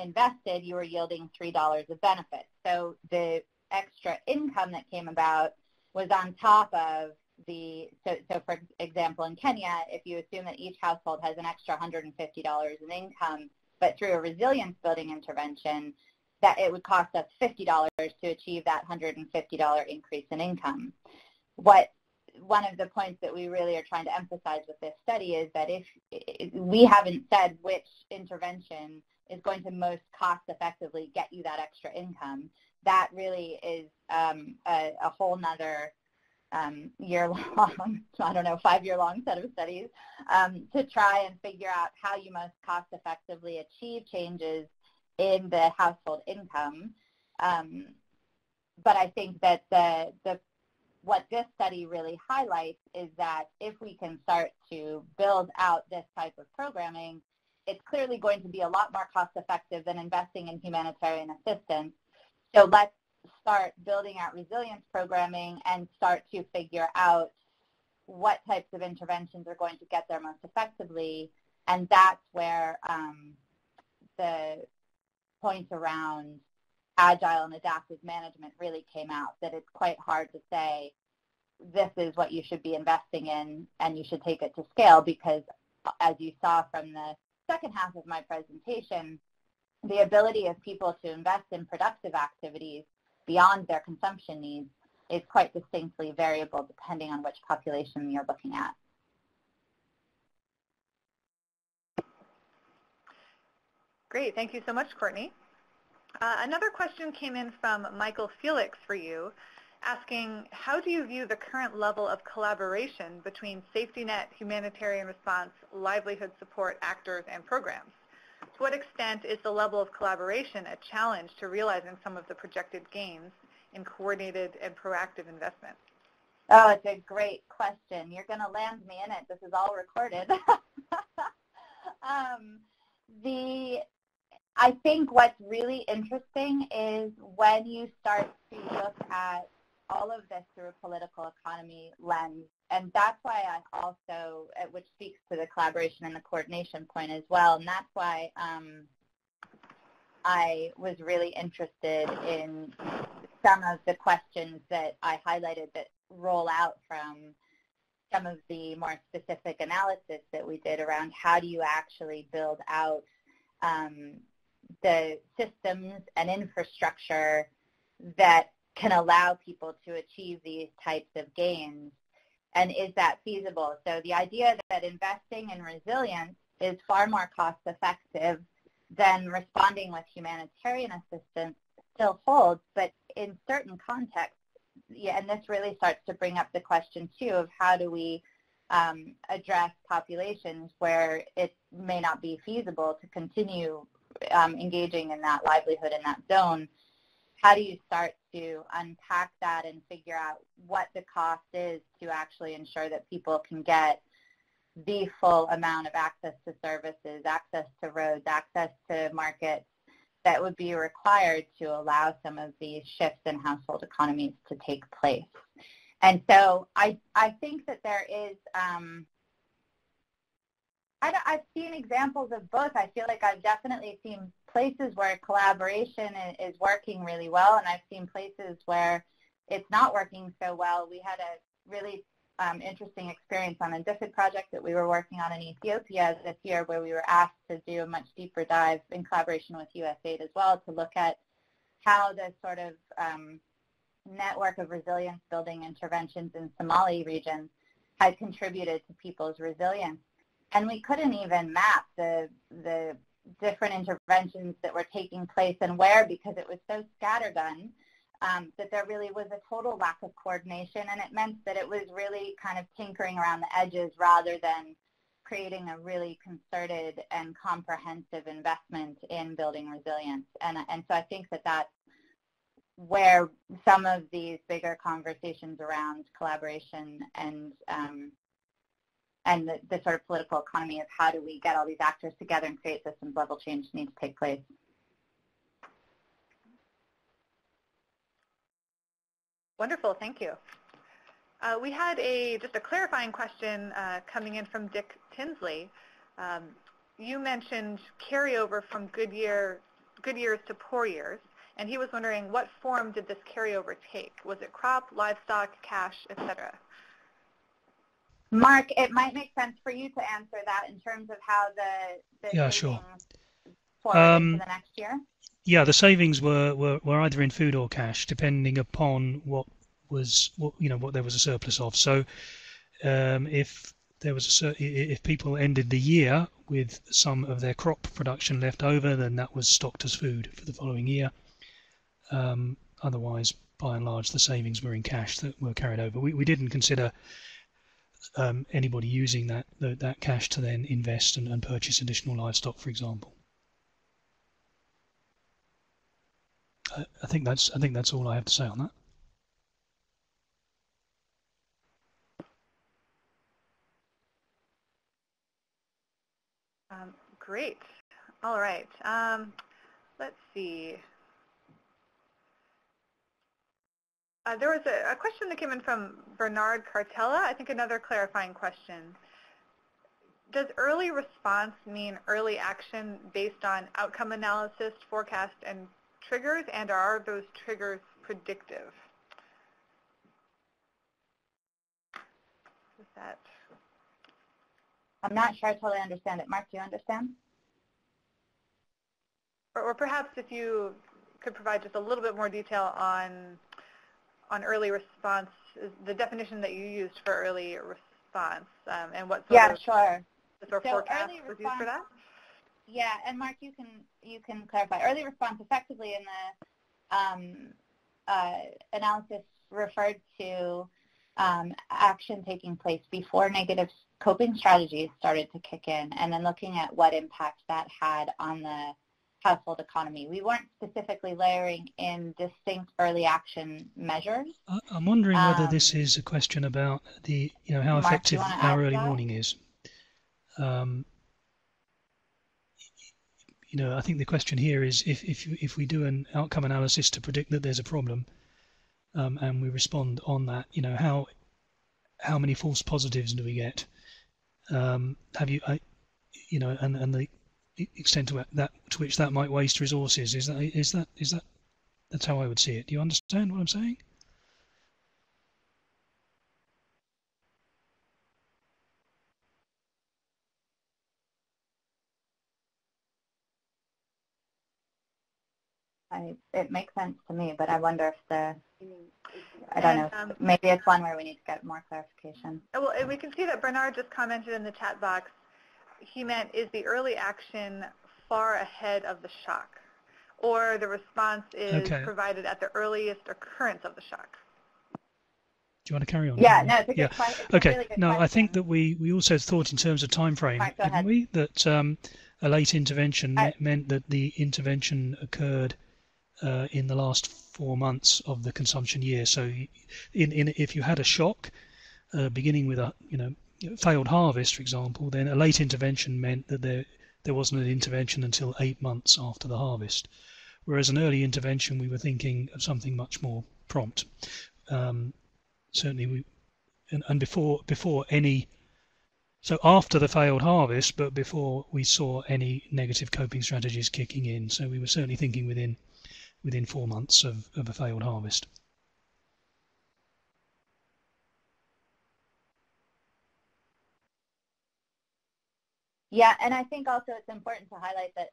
invested, you were yielding $3 of benefit. So the extra income that came about was on top of the, so for example, in Kenya, if you assume that each household has an extra $150 in income, but through a resilience building intervention, that it would cost us $50 to achieve that $150 increase in income. One of the points that we really are trying to emphasize with this study is that if we haven't said which intervention is going to most cost effectively get you that extra income, that really is a whole nother year-long, I don't know, 5-year-long set of studies to try and figure out how you most cost effectively achieve changes in the household income. But I think that what this study really highlights is that if we can start to build out this type of programming, it's clearly going to be a lot more cost-effective than investing in humanitarian assistance. So let's start building out resilience programming and start to figure out what types of interventions are going to get there most effectively. And that's where the point around agile and adaptive management really came out, that it's quite hard to say this is what you should be investing in and you should take it to scale, because as you saw from the second half of my presentation, the ability of people to invest in productive activities beyond their consumption needs is quite distinctly variable depending on which population you're looking at. Great, thank you so much, Courtney. Another question came in from Michael Felix for you, asking, how do you view the current level of collaboration between safety net, humanitarian response, livelihood support actors, and programs? To what extent is the level of collaboration a challenge to realizing some of the projected gains in coordinated and proactive investment? Oh, it's a great question. You're going to land me in it. This is all recorded. I think what's really interesting is when you start to look at all of this through a political economy lens, and that's why I also, which speaks to the collaboration and the coordination point as well, and that's why I was really interested in some of the questions that I highlighted that roll out from some of the more specific analysis that we did around how do you actually build out the systems and infrastructure that can allow people to achieve these types of gains, and is that feasible? So the idea that investing in resilience is far more cost effective than responding with humanitarian assistance still holds, but in certain contexts, yeah, and this really starts to bring up the question too of how do we address populations where it may not be feasible to continue engaging in that livelihood in that zone. How do you start to unpack that and figure out what the cost is to actually ensure that people can get the full amount of access to services, access to roads, access to markets that would be required to allow some of these shifts in household economies to take place? And so I think that there is, I've seen examples of both. I feel like I've definitely seen places where collaboration is working really well, and I've seen places where it's not working so well. We had a really interesting experience on a DFID project that we were working on in Ethiopia this year, where we were asked to do a much deeper dive in collaboration with USAID as well to look at how the sort of network of resilience building interventions in Somali region had contributed to people's resilience. And we couldn't even map the different interventions that were taking place and where, because it was so scattergun that there really was a total lack of coordination, and it meant that it was really kind of tinkering around the edges rather than creating a really concerted and comprehensive investment in building resilience. And so I think that that's where some of these bigger conversations around collaboration and the sort of political economy of how do we get all these actors together and create systems level change need to take place. Wonderful, thank you. We had just a clarifying question coming in from Dick Tinsley. You mentioned carryover from good years to poor years, and he was wondering what form did this carryover take? Was it crop, livestock, cash, etc.? Mark, it might make sense for you to answer that in terms of how the savings forward into the next year. Yeah, the savings were either in food or cash, depending upon what there was a surplus of. So, if people ended the year with some of their crop production left over, then that was stocked as food for the following year. Otherwise, by and large, the savings were in cash that were carried over. We didn't consider anybody using that cash to then invest and purchase additional livestock, for example. I think that's all I have to say on that. Great. All right. Let's see. There was a question that came in from Bernard Cartella. I think another clarifying question. Does early response mean early action based on outcome analysis, forecast, and triggers, and are those triggers predictive? Is that? I'm not sure I totally understand it. Mark, do you understand? Or perhaps if you could provide just a little bit more detail on early response, the definition that you used for early response, and what sort of forecast was used for that? Yeah, and Mark, you can clarify. Early response effectively in the analysis referred to action taking place before negative coping strategies started to kick in, and then looking at what impact that had on the household economy. We weren't specifically layering in distinct early action measures. I'm wondering whether this is a question about how Mark, effective our early warning is. I think the question here is if we do an outcome analysis to predict that there's a problem, and we respond on that, how many false positives do we get? And the extent to which that might waste resources is that that's how I would see it. Do you understand what I'm saying? It makes sense to me, but I wonder if I don't know. Maybe it's one where we need to get more clarification. Well, we can see that Bernard just commented in the chat box. He meant, is the early action far ahead of the shock, or the response is provided at the earliest occurrence of the shock? Do you want to carry on? Yeah, no, it's a good question. Okay, really good question. I think that we also thought in terms of time frame, didn't we? That a late intervention meant that the intervention occurred in the last 4 months of the consumption year. So if you had a shock beginning with a failed harvest, for example, then a late intervention meant that there wasn't an intervention until 8 months after the harvest, whereas an early intervention, we were thinking of something much more prompt. Certainly and before any, so after the failed harvest, but before we saw any negative coping strategies kicking in. So we were certainly thinking within 4 months of a failed harvest. Yeah, and I think also it's important to highlight that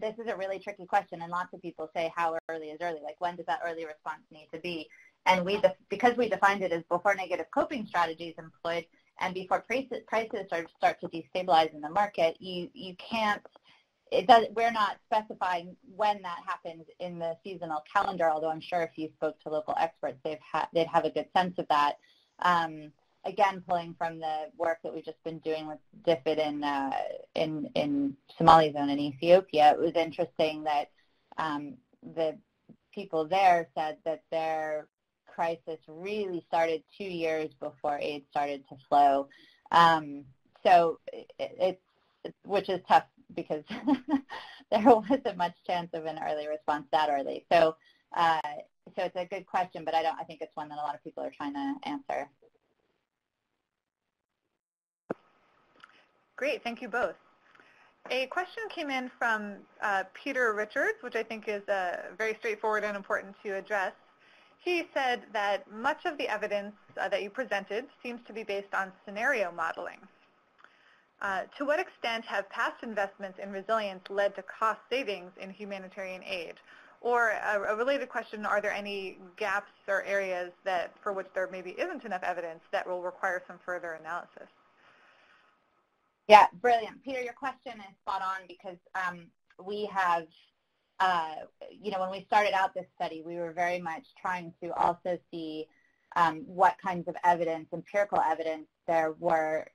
this is a really tricky question, and lots of people say how early is early, like when does that early response need to be? And because we defined it as before negative coping strategies employed and before prices start to destabilize in the market, you can't it does, we're not specifying when that happens in the seasonal calendar, although I'm sure if you spoke to local experts, they'd have a good sense of that. Again, pulling from the work that we've just been doing with DFID in Somali zone in Ethiopia, it was interesting that the people there said that their crisis really started 2 years before aid started to flow. So it's which is tough because there wasn't much chance of an early response that early. So it's a good question, but I think it's one that a lot of people are trying to answer. Great, thank you both. A question came in from Peter Richards, which I think is very straightforward and important to address. He said that much of the evidence that you presented seems to be based on scenario modeling. To what extent have past investments in resilience led to cost savings in humanitarian aid? Or a related question, are there any gaps or areas that for which there maybe isn't enough evidence that will require some further analysis? Yeah, brilliant. Peter, your question is spot on because we have, when we started out this study, we were very much trying to also see what kinds of evidence, empirical evidence, there were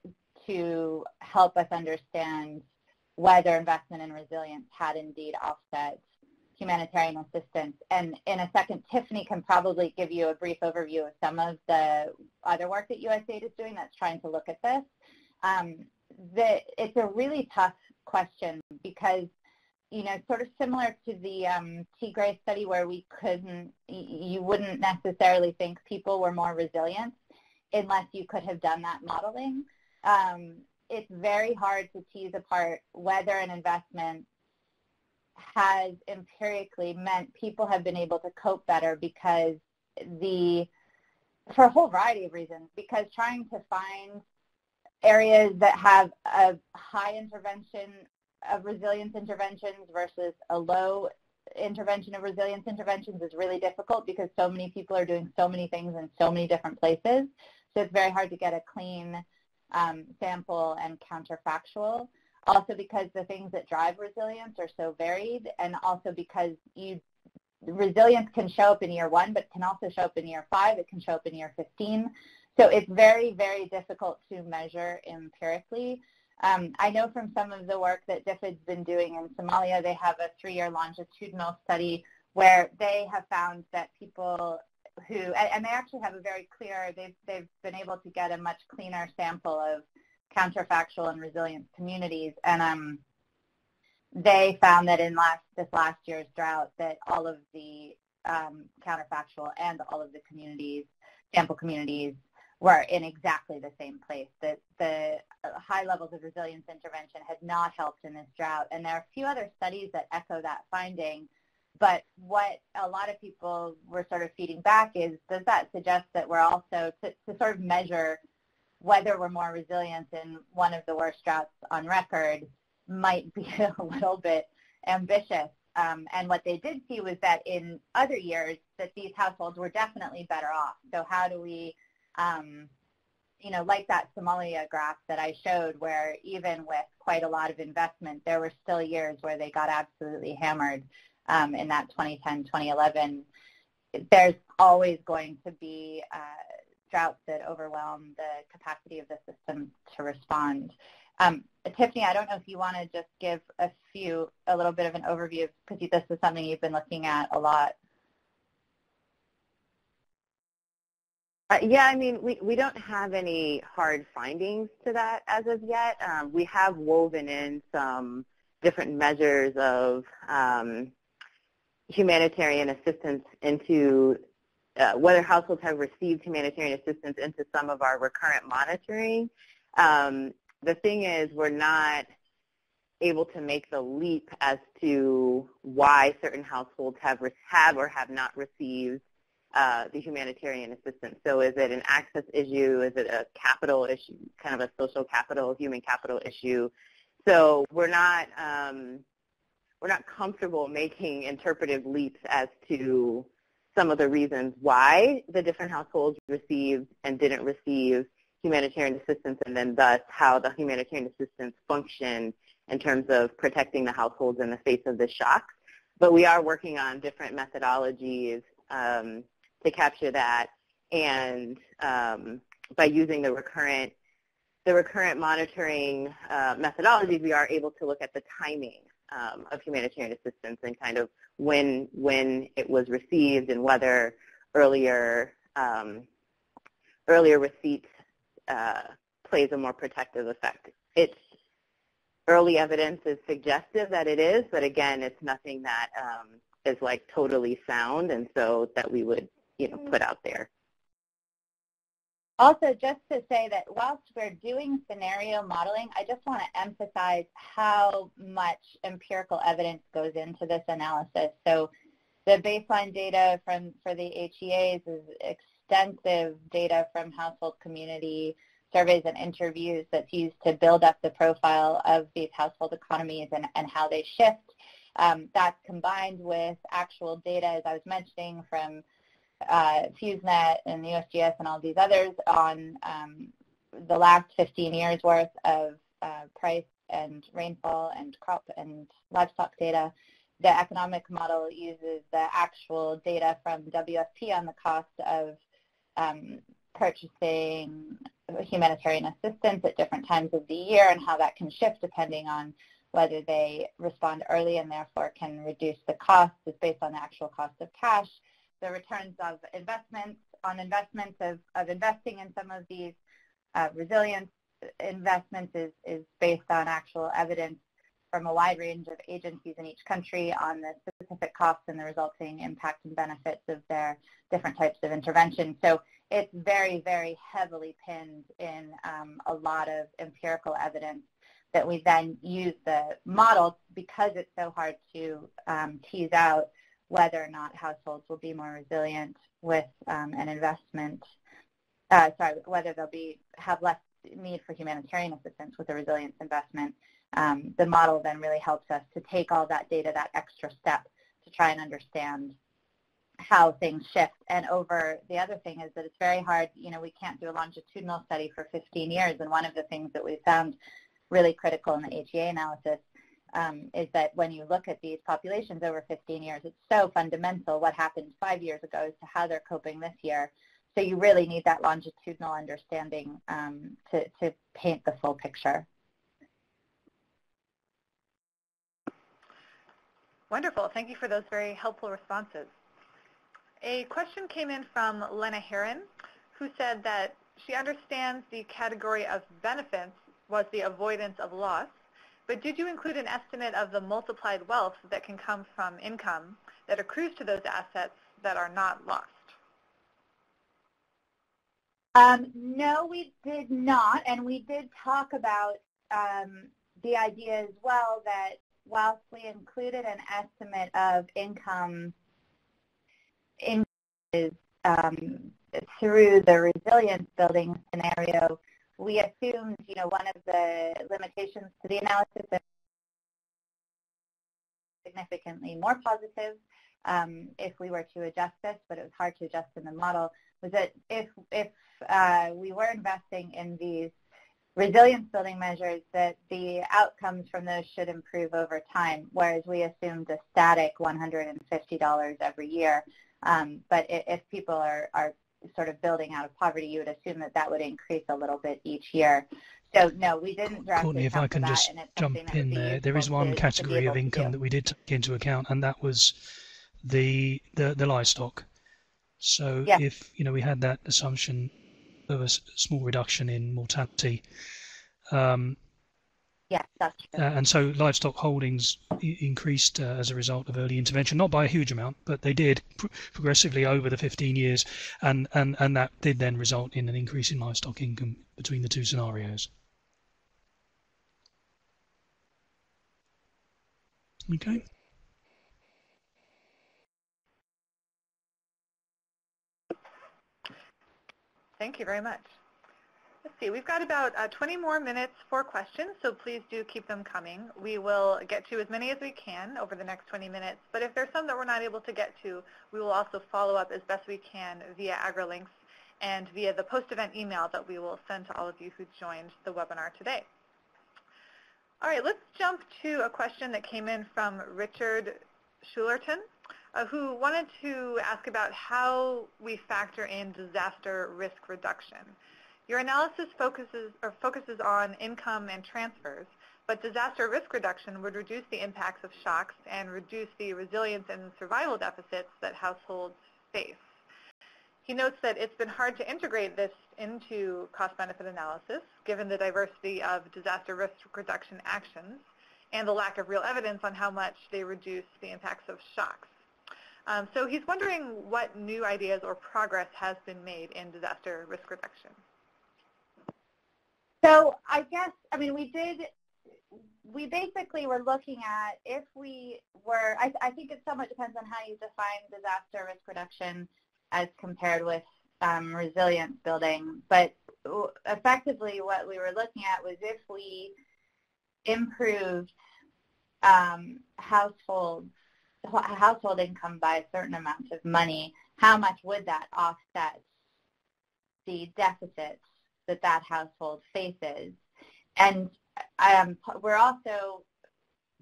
to help us understand whether investment in resilience had indeed offset humanitarian assistance. And in a second, Tiffany can probably give you a brief overview of some of the other work that USAID is doing that's trying to look at this. It's a really tough question because, sort of similar to the Tigray study where you wouldn't necessarily think people were more resilient unless you could have done that modeling. It's very hard to tease apart whether an investment has empirically meant people have been able to cope better because for a whole variety of reasons, because trying to find areas that have a high intervention of resilience interventions versus a low intervention of resilience interventions is really difficult because so many people are doing so many things in so many different places. So it's very hard to get a clean sample and counterfactual. Also because the things that drive resilience are so varied, and also because resilience can show up in year one, but can also show up in year 5, it can show up in year 15. So it's very, very difficult to measure empirically. I know from some of the work that DFID's been doing in Somalia, they have a 3-year longitudinal study where they have found that people who, and they actually have a very clear, they've been able to get a much cleaner sample of counterfactual and resilient communities. And they found that in this last year's drought that all of the counterfactual and all of the sample communities were in exactly the same place, that the high levels of resilience intervention had not helped in this drought. And there are a few other studies that echo that finding, but what a lot of people were sort of feeding back is, does that suggest that we're also, to sort of measure whether we're more resilient in one of the worst droughts on record might be a little bit ambitious. And what they did see was that in other years that these households were definitely better off. So how do we, like that Somalia graph that I showed where even with quite a lot of investment, there were still years where they got absolutely hammered in that 2010, 2011. There's always going to be droughts that overwhelm the capacity of the system to respond. Tiffany, I don't know if you want to just give a little bit of an overview, because this is something you've been looking at a lot. Yeah, I mean, we don't have any hard findings to that as of yet. We have woven in some different measures of humanitarian assistance into whether households have received humanitarian assistance into some of our recurrent monitoring. The thing is, we're not able to make the leap as to why certain households have or have not received the humanitarian assistance. So is it an access issue? Is it a capital issue, kind of a social capital, human capital issue? So we're not comfortable making interpretive leaps as to some of the reasons why the different households received and didn't receive humanitarian assistance, and then thus how the humanitarian assistance functioned in terms of protecting the households in the face of this shock. But we are working on different methodologies to capture that, and by using the recurrent monitoring methodologies, we are able to look at the timing of humanitarian assistance and kind of when it was received and whether earlier receipt plays a more protective effect. It's early evidence is suggestive that it is, but again, it's nothing that is like totally sound, and so that we would, you know, put out there. Also, just to say that whilst we're doing scenario modeling, I just want to emphasize how much empirical evidence goes into this analysis. So the baseline data for the HEAs is extensive data from household community surveys and interviews that's used to build up the profile of these household economies and how they shift. That's combined with actual data, as I was mentioning, from FEWS NET and the USGS and all these others on the last 15 years worth of price and rainfall and crop and livestock data. The economic model uses the actual data from WFP on the cost of purchasing humanitarian assistance at different times of the year and how that can shift depending on whether they respond early and therefore can reduce the cost. It's based on the actual cost of cash. The returns of investments on investments of investing in some of these resilience investments is based on actual evidence from a wide range of agencies in each country on the specific costs and the resulting impact and benefits of their different types of intervention. So it's very, very heavily pinned in a lot of empirical evidence that we then use the model because it's so hard to tease out whether or not households will be more resilient with an investment, whether they'll have less need for humanitarian assistance with a resilience investment. The model then really helps us to take all that data, that extra step, to try and understand how things shift. And over the other thing is that it's very hard, you know, we can't do a longitudinal study for 15 years. And one of the things that we found really critical in the HEA analysis is that when you look at these populations over 15 years, it's so fundamental what happened 5 years ago as to how they're coping this year. So you really need that longitudinal understanding to paint the full picture. Wonderful. Thank you for those very helpful responses. A question came in from Lena Heron, who said that she understands the category of benefits was the avoidance of loss. But did you include an estimate of the multiplied wealth that can come from income that accrues to those assets that are not lost? No, we did not. And we did talk about the idea as well that whilst we included an estimate of income through the resilience building scenario, we assumed, you know, one of the limitations to the analysis is significantly more positive if we were to adjust this, but it was hard to adjust in the model, was that if we were investing in these resilience building measures, that the outcomes from those should improve over time, whereas we assumed a static $150 every year. But if people are sort of building out of poverty, you would assume that that would increase a little bit each year. So no, we didn't. Courtney, if I can just jump in there, there is one category of income that we did take into account, and that was the livestock. So yeah, if you know we had that assumption of a small reduction in mortality, yeah, that's true. And so livestock holdings increased as a result of early intervention, not by a huge amount, but they did progressively over the 15 years, and that did then result in an increase in livestock income between the two scenarios. Okay. Thank you very much. Let's see, we've got about 20 more minutes for questions, so please do keep them coming. We will get to as many as we can over the next 20 minutes, but if there's some that we're not able to get to, we will also follow up as best we can via AgriLinks and via the post-event email that we will send to all of you who joined the webinar today. All right, let's jump to a question that came in from Richard Schulerton, who wanted to ask about how we factor in disaster risk reduction. Your analysis focuses on income and transfers, but disaster risk reduction would reduce the impacts of shocks and reduce the resilience and survival deficits that households face. He notes that it's been hard to integrate this into cost-benefit analysis, given the diversity of disaster risk reduction actions and the lack of real evidence on how much they reduce the impacts of shocks. So he's wondering what new ideas or progress has been made in disaster risk reduction. So I guess, I mean, we basically were looking at if we were, I think it somewhat depends on how you define disaster risk reduction as compared with resilience building, but effectively what we were looking at was if we improved household income by a certain amount of money, how much would that offset the deficits that that household faces? And we're also,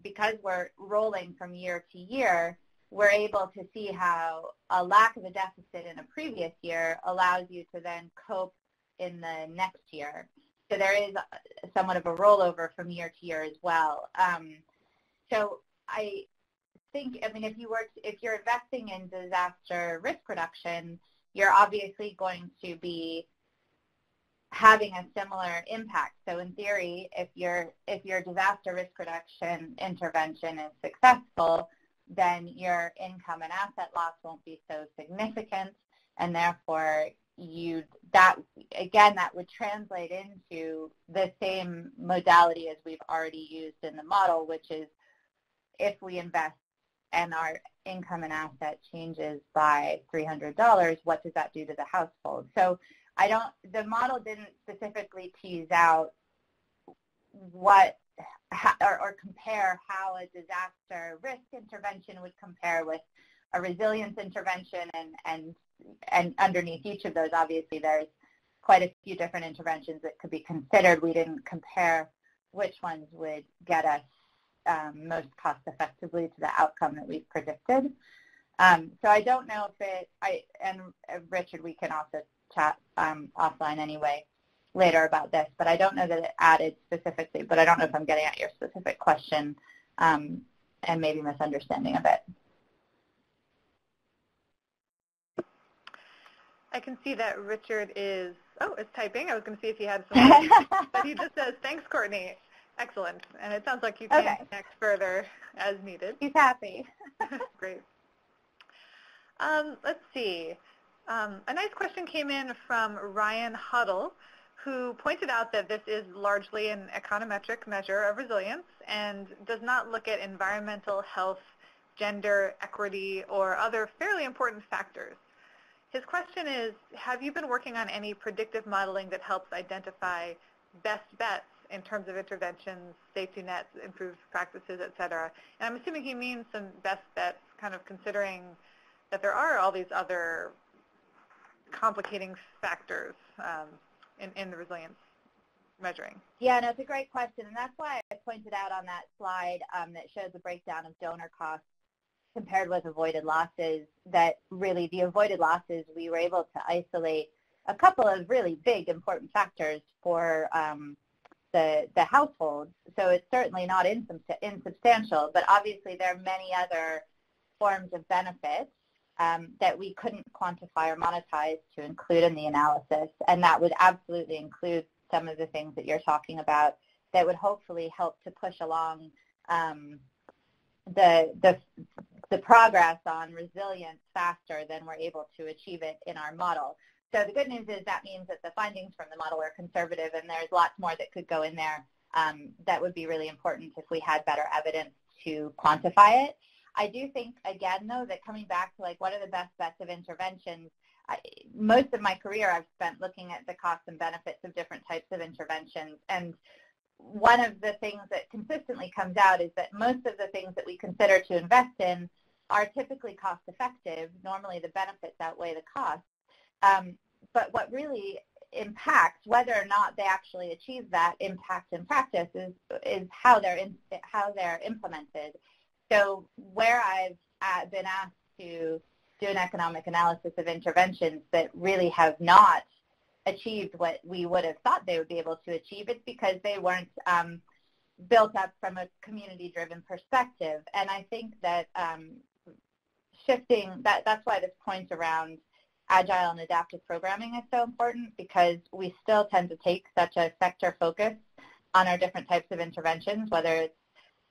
because we're rolling from year to year, we're able to see how a lack of a deficit in a previous year allows you to then cope in the next year. So there is somewhat of a rollover from year to year as well. So I think, I mean, if you're investing in disaster risk reduction, you're obviously going to be having a similar impact. So in theory, if your disaster risk reduction intervention is successful, then your income and asset loss won't be so significant, and therefore that would translate into the same modality as we've already used in the model, which is if we invest and our income and asset changes by $300, what does that do to the household? So the model didn't specifically tease out or compare how a disaster risk intervention would compare with a resilience intervention, and underneath each of those, obviously, there's quite a few different interventions that could be considered. We didn't compare which ones would get us most cost effectively to the outcome that we've predicted. So I don't know if Richard, we can also chat offline anyway later about this, but I don't know that it added specifically, but I don't know if I'm getting at your specific question and maybe misunderstanding of it. I can see that Richard is typing. I was going to see if he had something, but he just says, thanks, Courtney. Excellent. And it sounds like you can connect further as needed. He's happy. Great. Let's see. A nice question came in from Ryan Huddle, who pointed out that this is largely an econometric measure of resilience and does not look at environmental, health, gender, equity, or other fairly important factors. His question is, have you been working on any predictive modeling that helps identify best bets in terms of interventions, safety nets, improved practices, et cetera? And I'm assuming he means some best bets, kind of considering that there are all these other complicating factors in the resilience measuring? Yeah, no, it's a great question, and that's why I pointed out on that slide that shows the breakdown of donor costs compared with avoided losses, that really the avoided losses, we were able to isolate a couple of really big important factors for the households. So it's certainly not insubstantial, but obviously there are many other forms of benefits that we couldn't quantify or monetize to include in the analysis. And that would absolutely include some of the things that you're talking about that would hopefully help to push along the progress on resilience faster than we're able to achieve it in our model. So the good news is that means that the findings from the model are conservative, and there's lots more that could go in there that would be really important if we had better evidence to quantify it. I do think, again, though, that coming back to, like, what are the best bets of interventions, most of my career I've spent looking at the costs and benefits of different types of interventions, and one of the things that consistently comes out is that most of the things that we consider to invest in are typically cost-effective. Normally the benefits outweigh the costs, but what really impacts, whether or not they actually achieve that impact in practice, is how they're implemented. So where I've been asked to do an economic analysis of interventions that really have not achieved what we would have thought they would be able to achieve, it's because they weren't built up from a community-driven perspective. And I think that that's why this point around agile and adaptive programming is so important, because we still tend to take such a sector focus on our different types of interventions, whether it's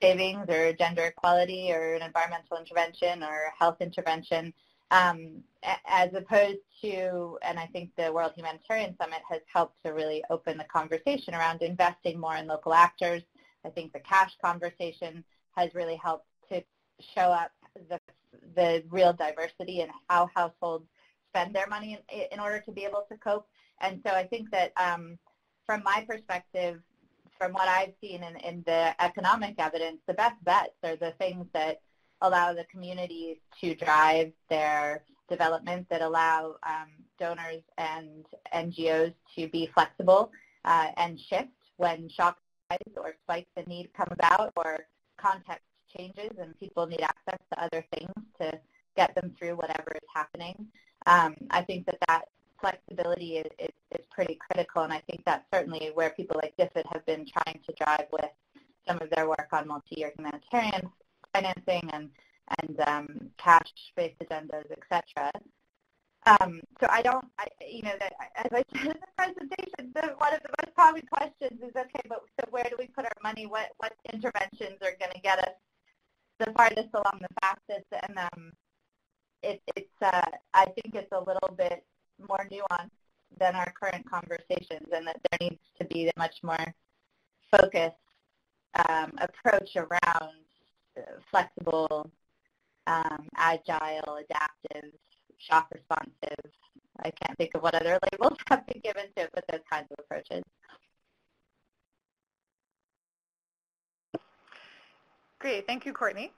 savings or gender equality or an environmental intervention or health intervention, as opposed to, and I think the World Humanitarian Summit has helped to really open the conversation around investing more in local actors. I think the cash conversation has really helped to show up the real diversity in how households spend their money in order to be able to cope. And so I think that from my perspective, from what I've seen in the economic evidence, the best bets are the things that allow the communities to drive their development, that allow donors and NGOs to be flexible and shift when shocks or spikes in need come about, or context changes and people need access to other things to get them through whatever is happening. I think that flexibility is pretty critical, and I think that's certainly where people like DFID have been trying to drive with some of their work on multi-year humanitarian financing and cash-based agendas, etc. So as I said in the presentation, one of the most common questions is, okay, but so where do we put our money? What interventions are going to get us the farthest along the fastest? And I think it's a little bit more nuanced than our current conversations, and that there needs to be a much more focused approach around flexible, agile, adaptive, shock responsive. I can't think of what other labels have been given to it, but those kinds of approaches. Great, thank you, Courtney.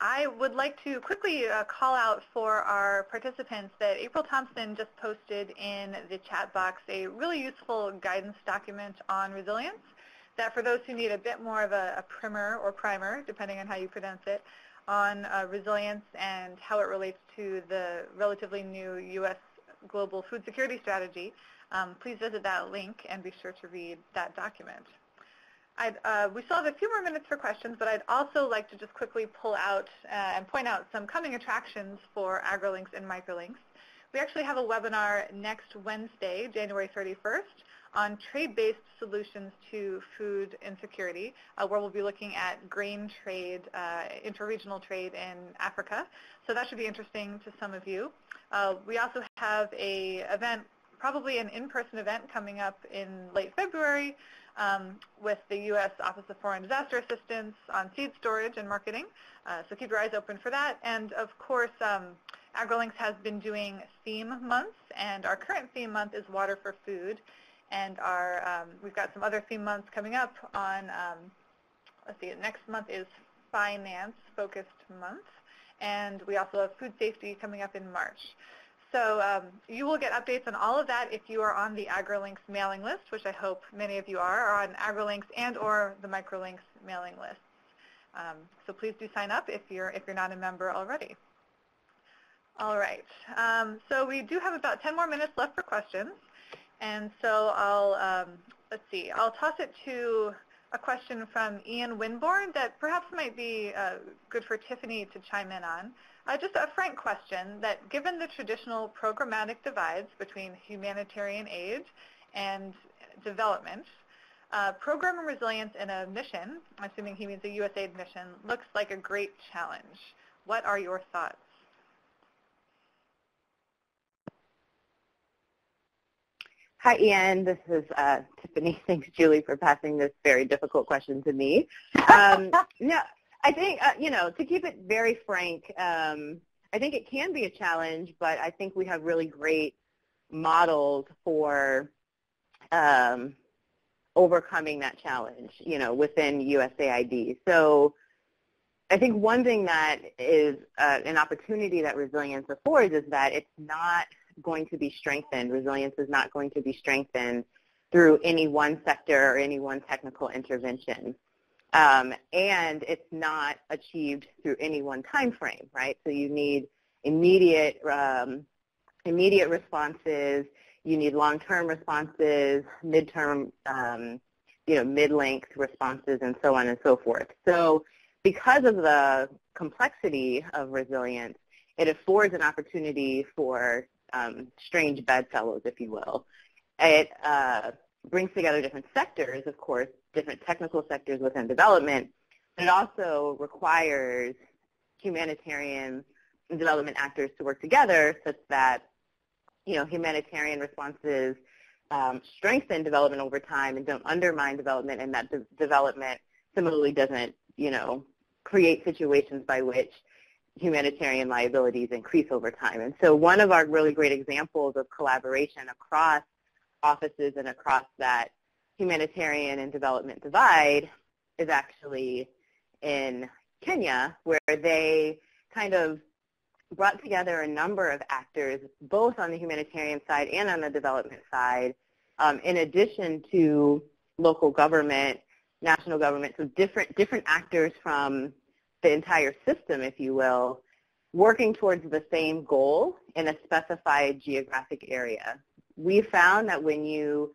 I would like to quickly call out for our participants that April Thompson just posted in the chat box a really useful guidance document on resilience that, for those who need a bit more of a primer, depending on how you pronounce it, on resilience and how it relates to the relatively new U.S. global food security strategy, please visit that link and be sure to read that document. We still have a few more minutes for questions, but I'd also like to just quickly pull out and point out some coming attractions for AgriLinks and MicroLinks. We actually have a webinar next Wednesday, January 31st, on trade-based solutions to food insecurity, where we'll be looking at grain trade, interregional trade in Africa. So that should be interesting to some of you. We also have an event, probably an in-person event, coming up in late February with the U.S. Office of Foreign Disaster Assistance on seed storage and marketing. So keep your eyes open for that. And of course, AgriLinks has been doing theme months, and our current theme month is Water for Food. And we've got some other theme months coming up on, next month is finance-focused month, and we also have food safety coming up in March. So you will get updates on all of that if you are on the AgriLinks mailing list, which I hope many of you are on AgriLinks and or the MicroLinks mailing lists. So please do sign up if you're not a member already. All right, so we do have about 10 more minutes left for questions. And so I'll toss it to a question from Ian Winborn that perhaps might be good for Tiffany to chime in on. Just a frank question that, given the traditional programmatic divides between humanitarian aid and development, program resilience in a mission, I'm assuming he means a USAID mission, looks like a great challenge. What are your thoughts? Hi, Ian. This is Tiffany. Thanks, Julie, for passing this very difficult question to me. No, I think, to keep it very frank, I think it can be a challenge, but I think we have really great models for overcoming that challenge, within USAID. So I think one thing that is an opportunity that resilience affords is that it's not going to be strengthened. Resilience is not going to be strengthened through any one sector or any one technical intervention. And it's not achieved through any one time frame, right? So you need immediate responses. You need long-term responses, mid-term, mid-length responses, and so on and so forth. So because of the complexity of resilience, it affords an opportunity for strange bedfellows, if you will. It brings together different sectors, of course, different technical sectors within development, but it also requires humanitarian and development actors to work together such that, you know, humanitarian responses strengthen development over time and don't undermine development, and that development similarly doesn't, you know, create situations by which humanitarian liabilities increase over time. And so one of our really great examples of collaboration across offices and across that humanitarian and development divide is actually in Kenya, where they kind of brought together a number of actors, both on the humanitarian side and on the development side, in addition to local government, national government, so different actors from the entire system, if you will, working towards the same goal in a specified geographic area. We found that when you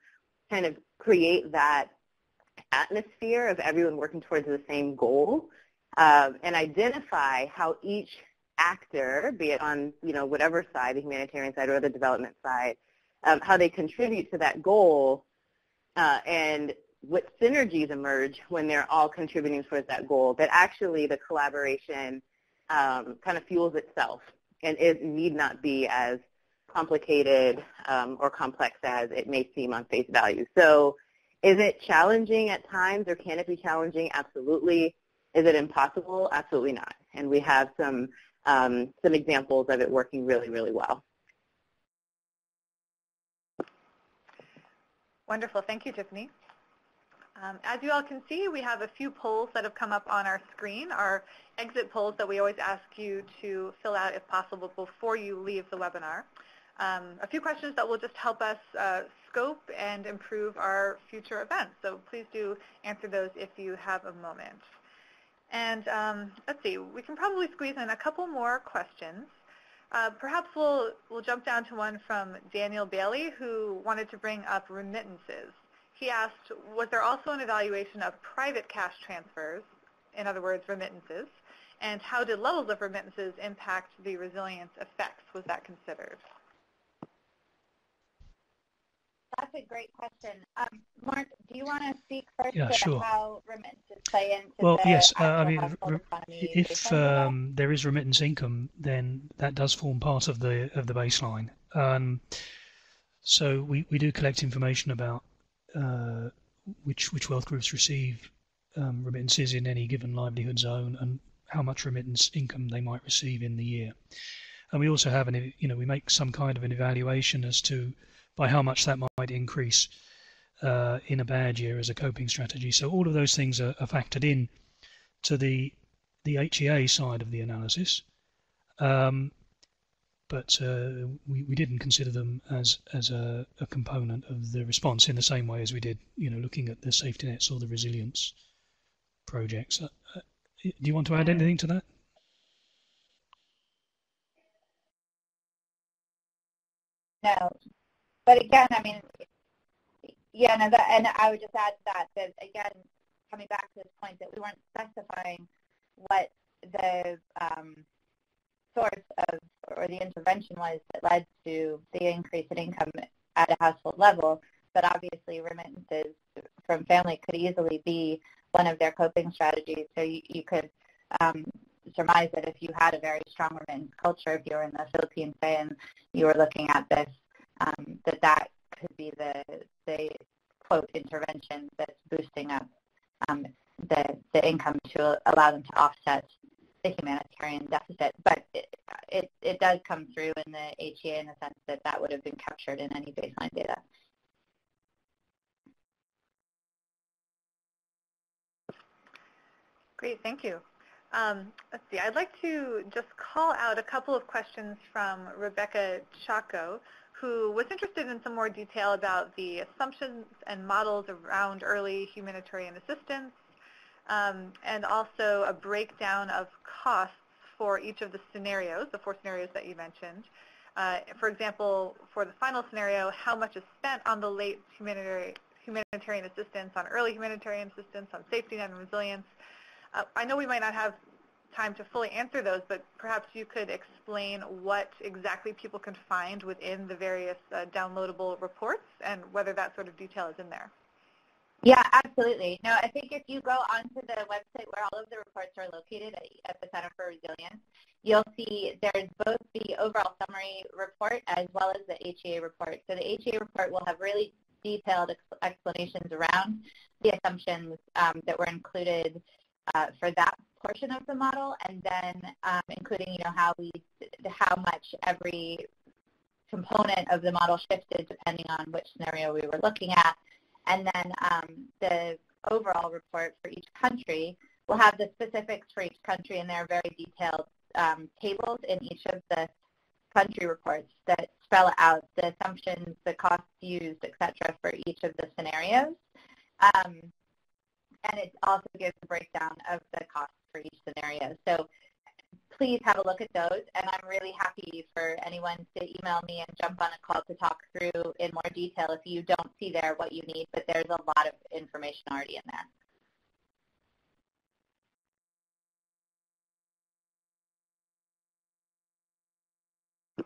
kind of create that atmosphere of everyone working towards the same goal, and identify how each actor, be it on, you know, whatever side, the humanitarian side or the development side, how they contribute to that goal, and what synergies emerge when they're all contributing towards that goal, that actually the collaboration kind of fuels itself, and it need not be as complicated or complex as it may seem on face value. So is it challenging at times, or can it be challenging? Absolutely. Is it impossible? Absolutely not. And we have some examples of it working really, really well. Wonderful. Thank you, Tiffany. As you all can see, we have a few polls that have come up on our screen, our exit polls that we always ask you to fill out if possible before you leave the webinar. A few questions that will just help us scope and improve our future events. So please do answer those if you have a moment. And let's see, we can probably squeeze in a couple more questions. Perhaps we'll jump down to one from Daniel Bailey, who wanted to bring up remittances. He asked, was there also an evaluation of private cash transfers, in other words, remittances, and how did levels of remittances impact the resilience effects? Was that considered? That's a great question. Mark, do you want to speak first about how remittances play into the there is remittance income, then that does form part of the baseline. So we do collect information about which wealth groups receive remittances in any given livelihood zone, and how much remittance income they might receive in the year. And we also have we make some kind of an evaluation as to by how much that might increase in a bad year as a coping strategy. So all of those things are factored in to the HEA side of the analysis, but we didn't consider them as a component of the response in the same way as we did, looking at the safety nets or the resilience projects. Do you want to add anything to that? No. But again, and I would just add to that again, coming back to this point, that we weren't specifying what the source of or the intervention was that led to the increase in income at a household level, but obviously remittances from family could easily be one of their coping strategies. So you could surmise that if you had a very strong remittance culture, if you were in the Philippines, say, and you were looking at this, that could be the quote intervention that's boosting up the income to allow them to offset the humanitarian deficit. But it does come through in the HEA in the sense that would have been captured in any baseline data. Great, thank you. Let's see, I'd like to just call out a couple of questions from Rebecca Chaco, who was interested in some more detail about the assumptions and models around early humanitarian assistance, and also a breakdown of costs for each of the scenarios, the four scenarios that you mentioned. For example, for the final scenario, how much is spent on the late humanitarian assistance, on early humanitarian assistance, on safety net and resilience. I know we might not have time to fully answer those, but perhaps you could explain what exactly people can find within the various downloadable reports and whether that sort of detail is in there. Yeah, absolutely. No, I think if you go onto the website where all of the reports are located at the Center for Resilience, you'll see there's both the overall summary report as well as the HEA report. So the HEA report will have really detailed explanations around the assumptions that were included for that portion of the model, and then including, you know, how much every component of the model shifted depending on which scenario we were looking at. And then the overall report for each country will have the specifics for each country, and there are very detailed tables in each of the country reports that spell out the assumptions, the costs used, et cetera, for each of the scenarios. And it also gives a breakdown of the costs for each scenario. So please have a look at those, and I'm really happy for anyone to email me and jump on a call to talk through in more detail if you don't see there what you need, but there's a lot of information already in there.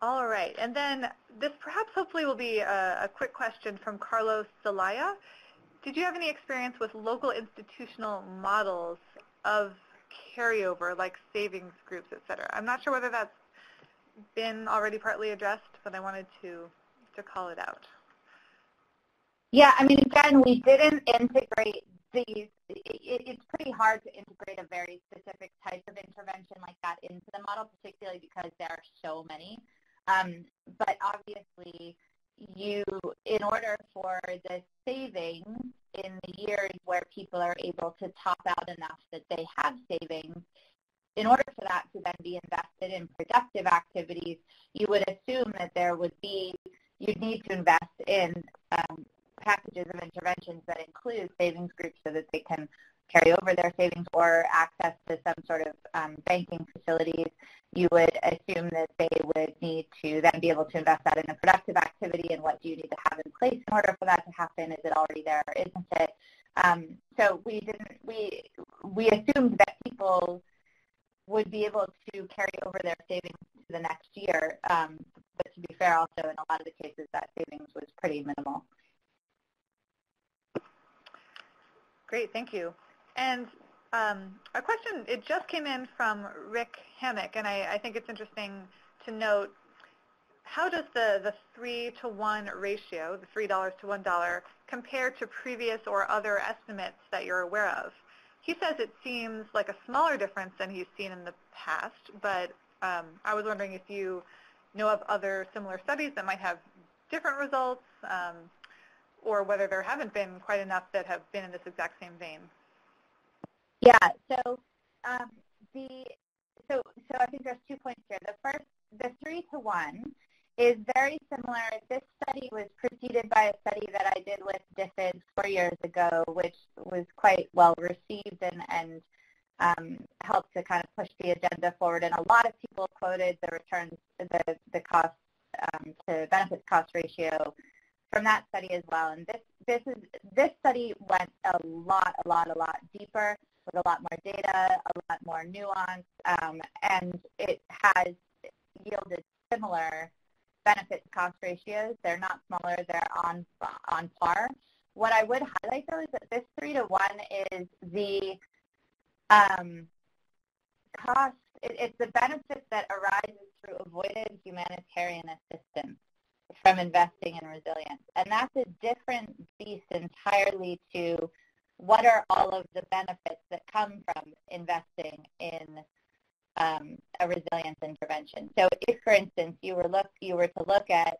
All right, and then this perhaps hopefully will be a quick question from Carlos Zelaya. Did you have any experience with local institutional models of carryover, like savings groups, et cetera? I'm not sure whether that's been already partly addressed, but I wanted to call it out. Yeah, I mean, again, we didn't integrate these. It's pretty hard to integrate a very specific type of intervention like that into the model, particularly because there are so many. But obviously, in order for the savings in the years where people are able to top out enough that they have savings, in order for that to then be invested in productive activities, you would assume that you'd need to invest in packages of interventions that include savings groups so that they can carry over their savings or access to some sort of banking facilities. You would assume that they would need to then be able to invest that in a productive activity, and what do you need to have in place in order for that to happen? Is it already there or isn't it? So we assumed that people would be able to carry over their savings to the next year, but to be fair also, in a lot of the cases that savings was pretty minimal. Great, thank you. And a question, it just came in from Rick Hammack, and I think it's interesting to note, how does the 3-to-1 ratio, the $3 to $1, compare to previous or other estimates that you're aware of? He says it seems like a smaller difference than he's seen in the past, but I was wondering if you know of other similar studies that might have different results, or whether there haven't been quite enough that have been in this exact same vein. Yeah, so I think there's 2 points here. The first, the 3-to-1 is very similar. This study was preceded by a study that I did with DFID 4 years ago, which was quite well received and helped to kind of push the agenda forward. And a lot of people quoted the returns, the cost to benefits cost ratio from that study as well. And this study went a lot deeper, with a lot more data, a lot more nuance, and it has yielded similar benefit to cost ratios. They're not smaller, they're on par. What I would highlight though is that this 3-to-1 is the cost, it's the benefit that arises through avoided humanitarian assistance from investing in resilience. And that's a different beast entirely to what are all of the benefits that come from investing in a resilience intervention. So if, for instance, you were to look at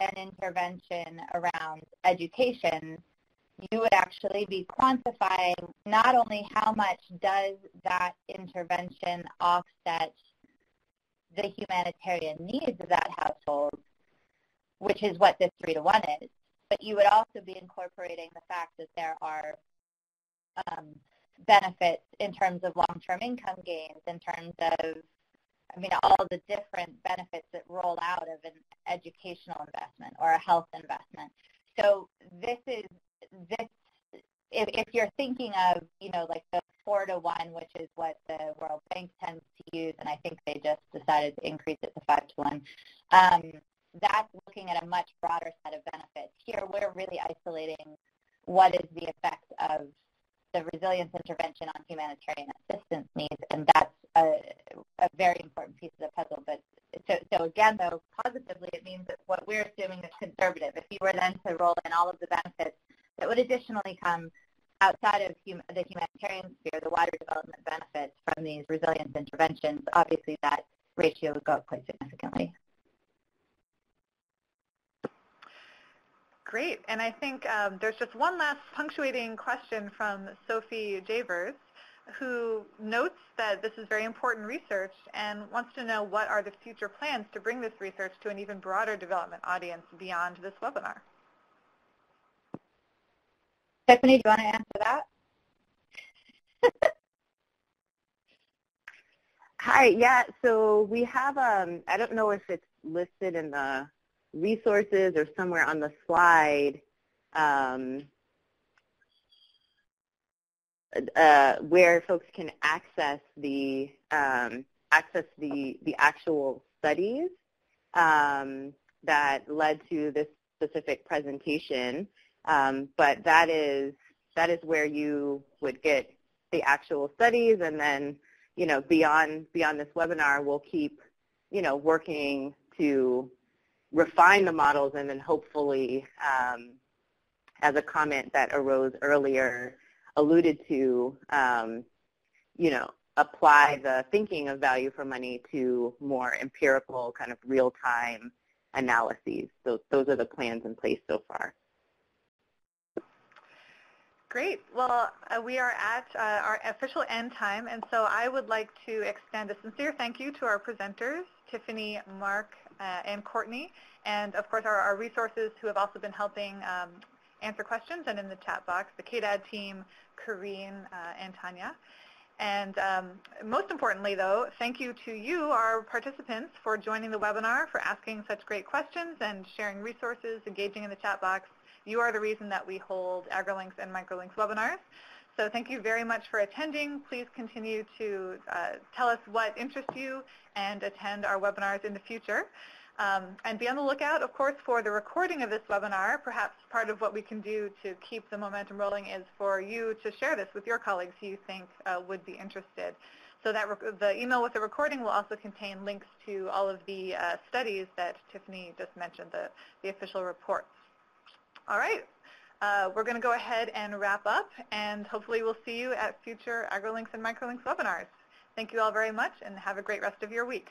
an intervention around education, you would actually be quantifying not only how much does that intervention offset the humanitarian needs of that household, which is what this 3-to-1 is, but you would also be incorporating the fact that there are benefits in terms of long-term income gains, in terms of, I mean, all the different benefits that roll out of an educational investment or a health investment. So this is, if you're thinking of, you know, like the 4-to-1, which is what the World Bank tends to use, and I think they just decided to increase it to 5-to-1, that's looking at a much broader set of benefits. Here, we're really isolating what is the effect of the resilience intervention on humanitarian assistance needs, and that's a very important piece of the puzzle. But so again, though, positively, it means that what we're assuming is conservative. If you were then to roll in all of the benefits that would additionally come outside of the humanitarian sphere, the wider development benefits from these resilience interventions, obviously that ratio would go up quite significantly. Great, and I think there's just one last punctuating question from Sophie Javers, who notes that this is very important research and wants to know what are the future plans to bring this research to an even broader development audience beyond this webinar. Tiffany, do you want to answer that? Hi, yeah, so we have, I don't know if it's listed in the resources or somewhere on the slide, where folks can access the actual studies that led to this specific presentation. But that is where you would get the actual studies, and then, you know, beyond this webinar, we'll keep, you know, working to refine the models, and then hopefully, as a comment that arose earlier alluded to, you know, apply the thinking of value for money to more empirical kind of real-time analyses. So those are the plans in place so far. Great. Well, we are at our official end time, and so I would like to extend a sincere thank you to our presenters, Tiffany, Mark, and Courtney, and of course our resources who have also been helping answer questions and in the chat box, the KDAB team, Karine and Tanya. And most importantly, though, thank you to you, our participants, for joining the webinar, for asking such great questions and sharing resources, engaging in the chat box. You are the reason that we hold AgriLinks and MicroLinks webinars. So thank you very much for attending. Please continue to tell us what interests you and attend our webinars in the future. And be on the lookout, of course, for the recording of this webinar. Perhaps part of what we can do to keep the momentum rolling is for you to share this with your colleagues who you think would be interested. So that the email with the recording will also contain links to all of the studies that Tiffany just mentioned, the official reports. All right. We're going to go ahead and wrap up, and hopefully we'll see you at future AgriLinks and MicroLinks webinars. Thank you all very much, and have a great rest of your week.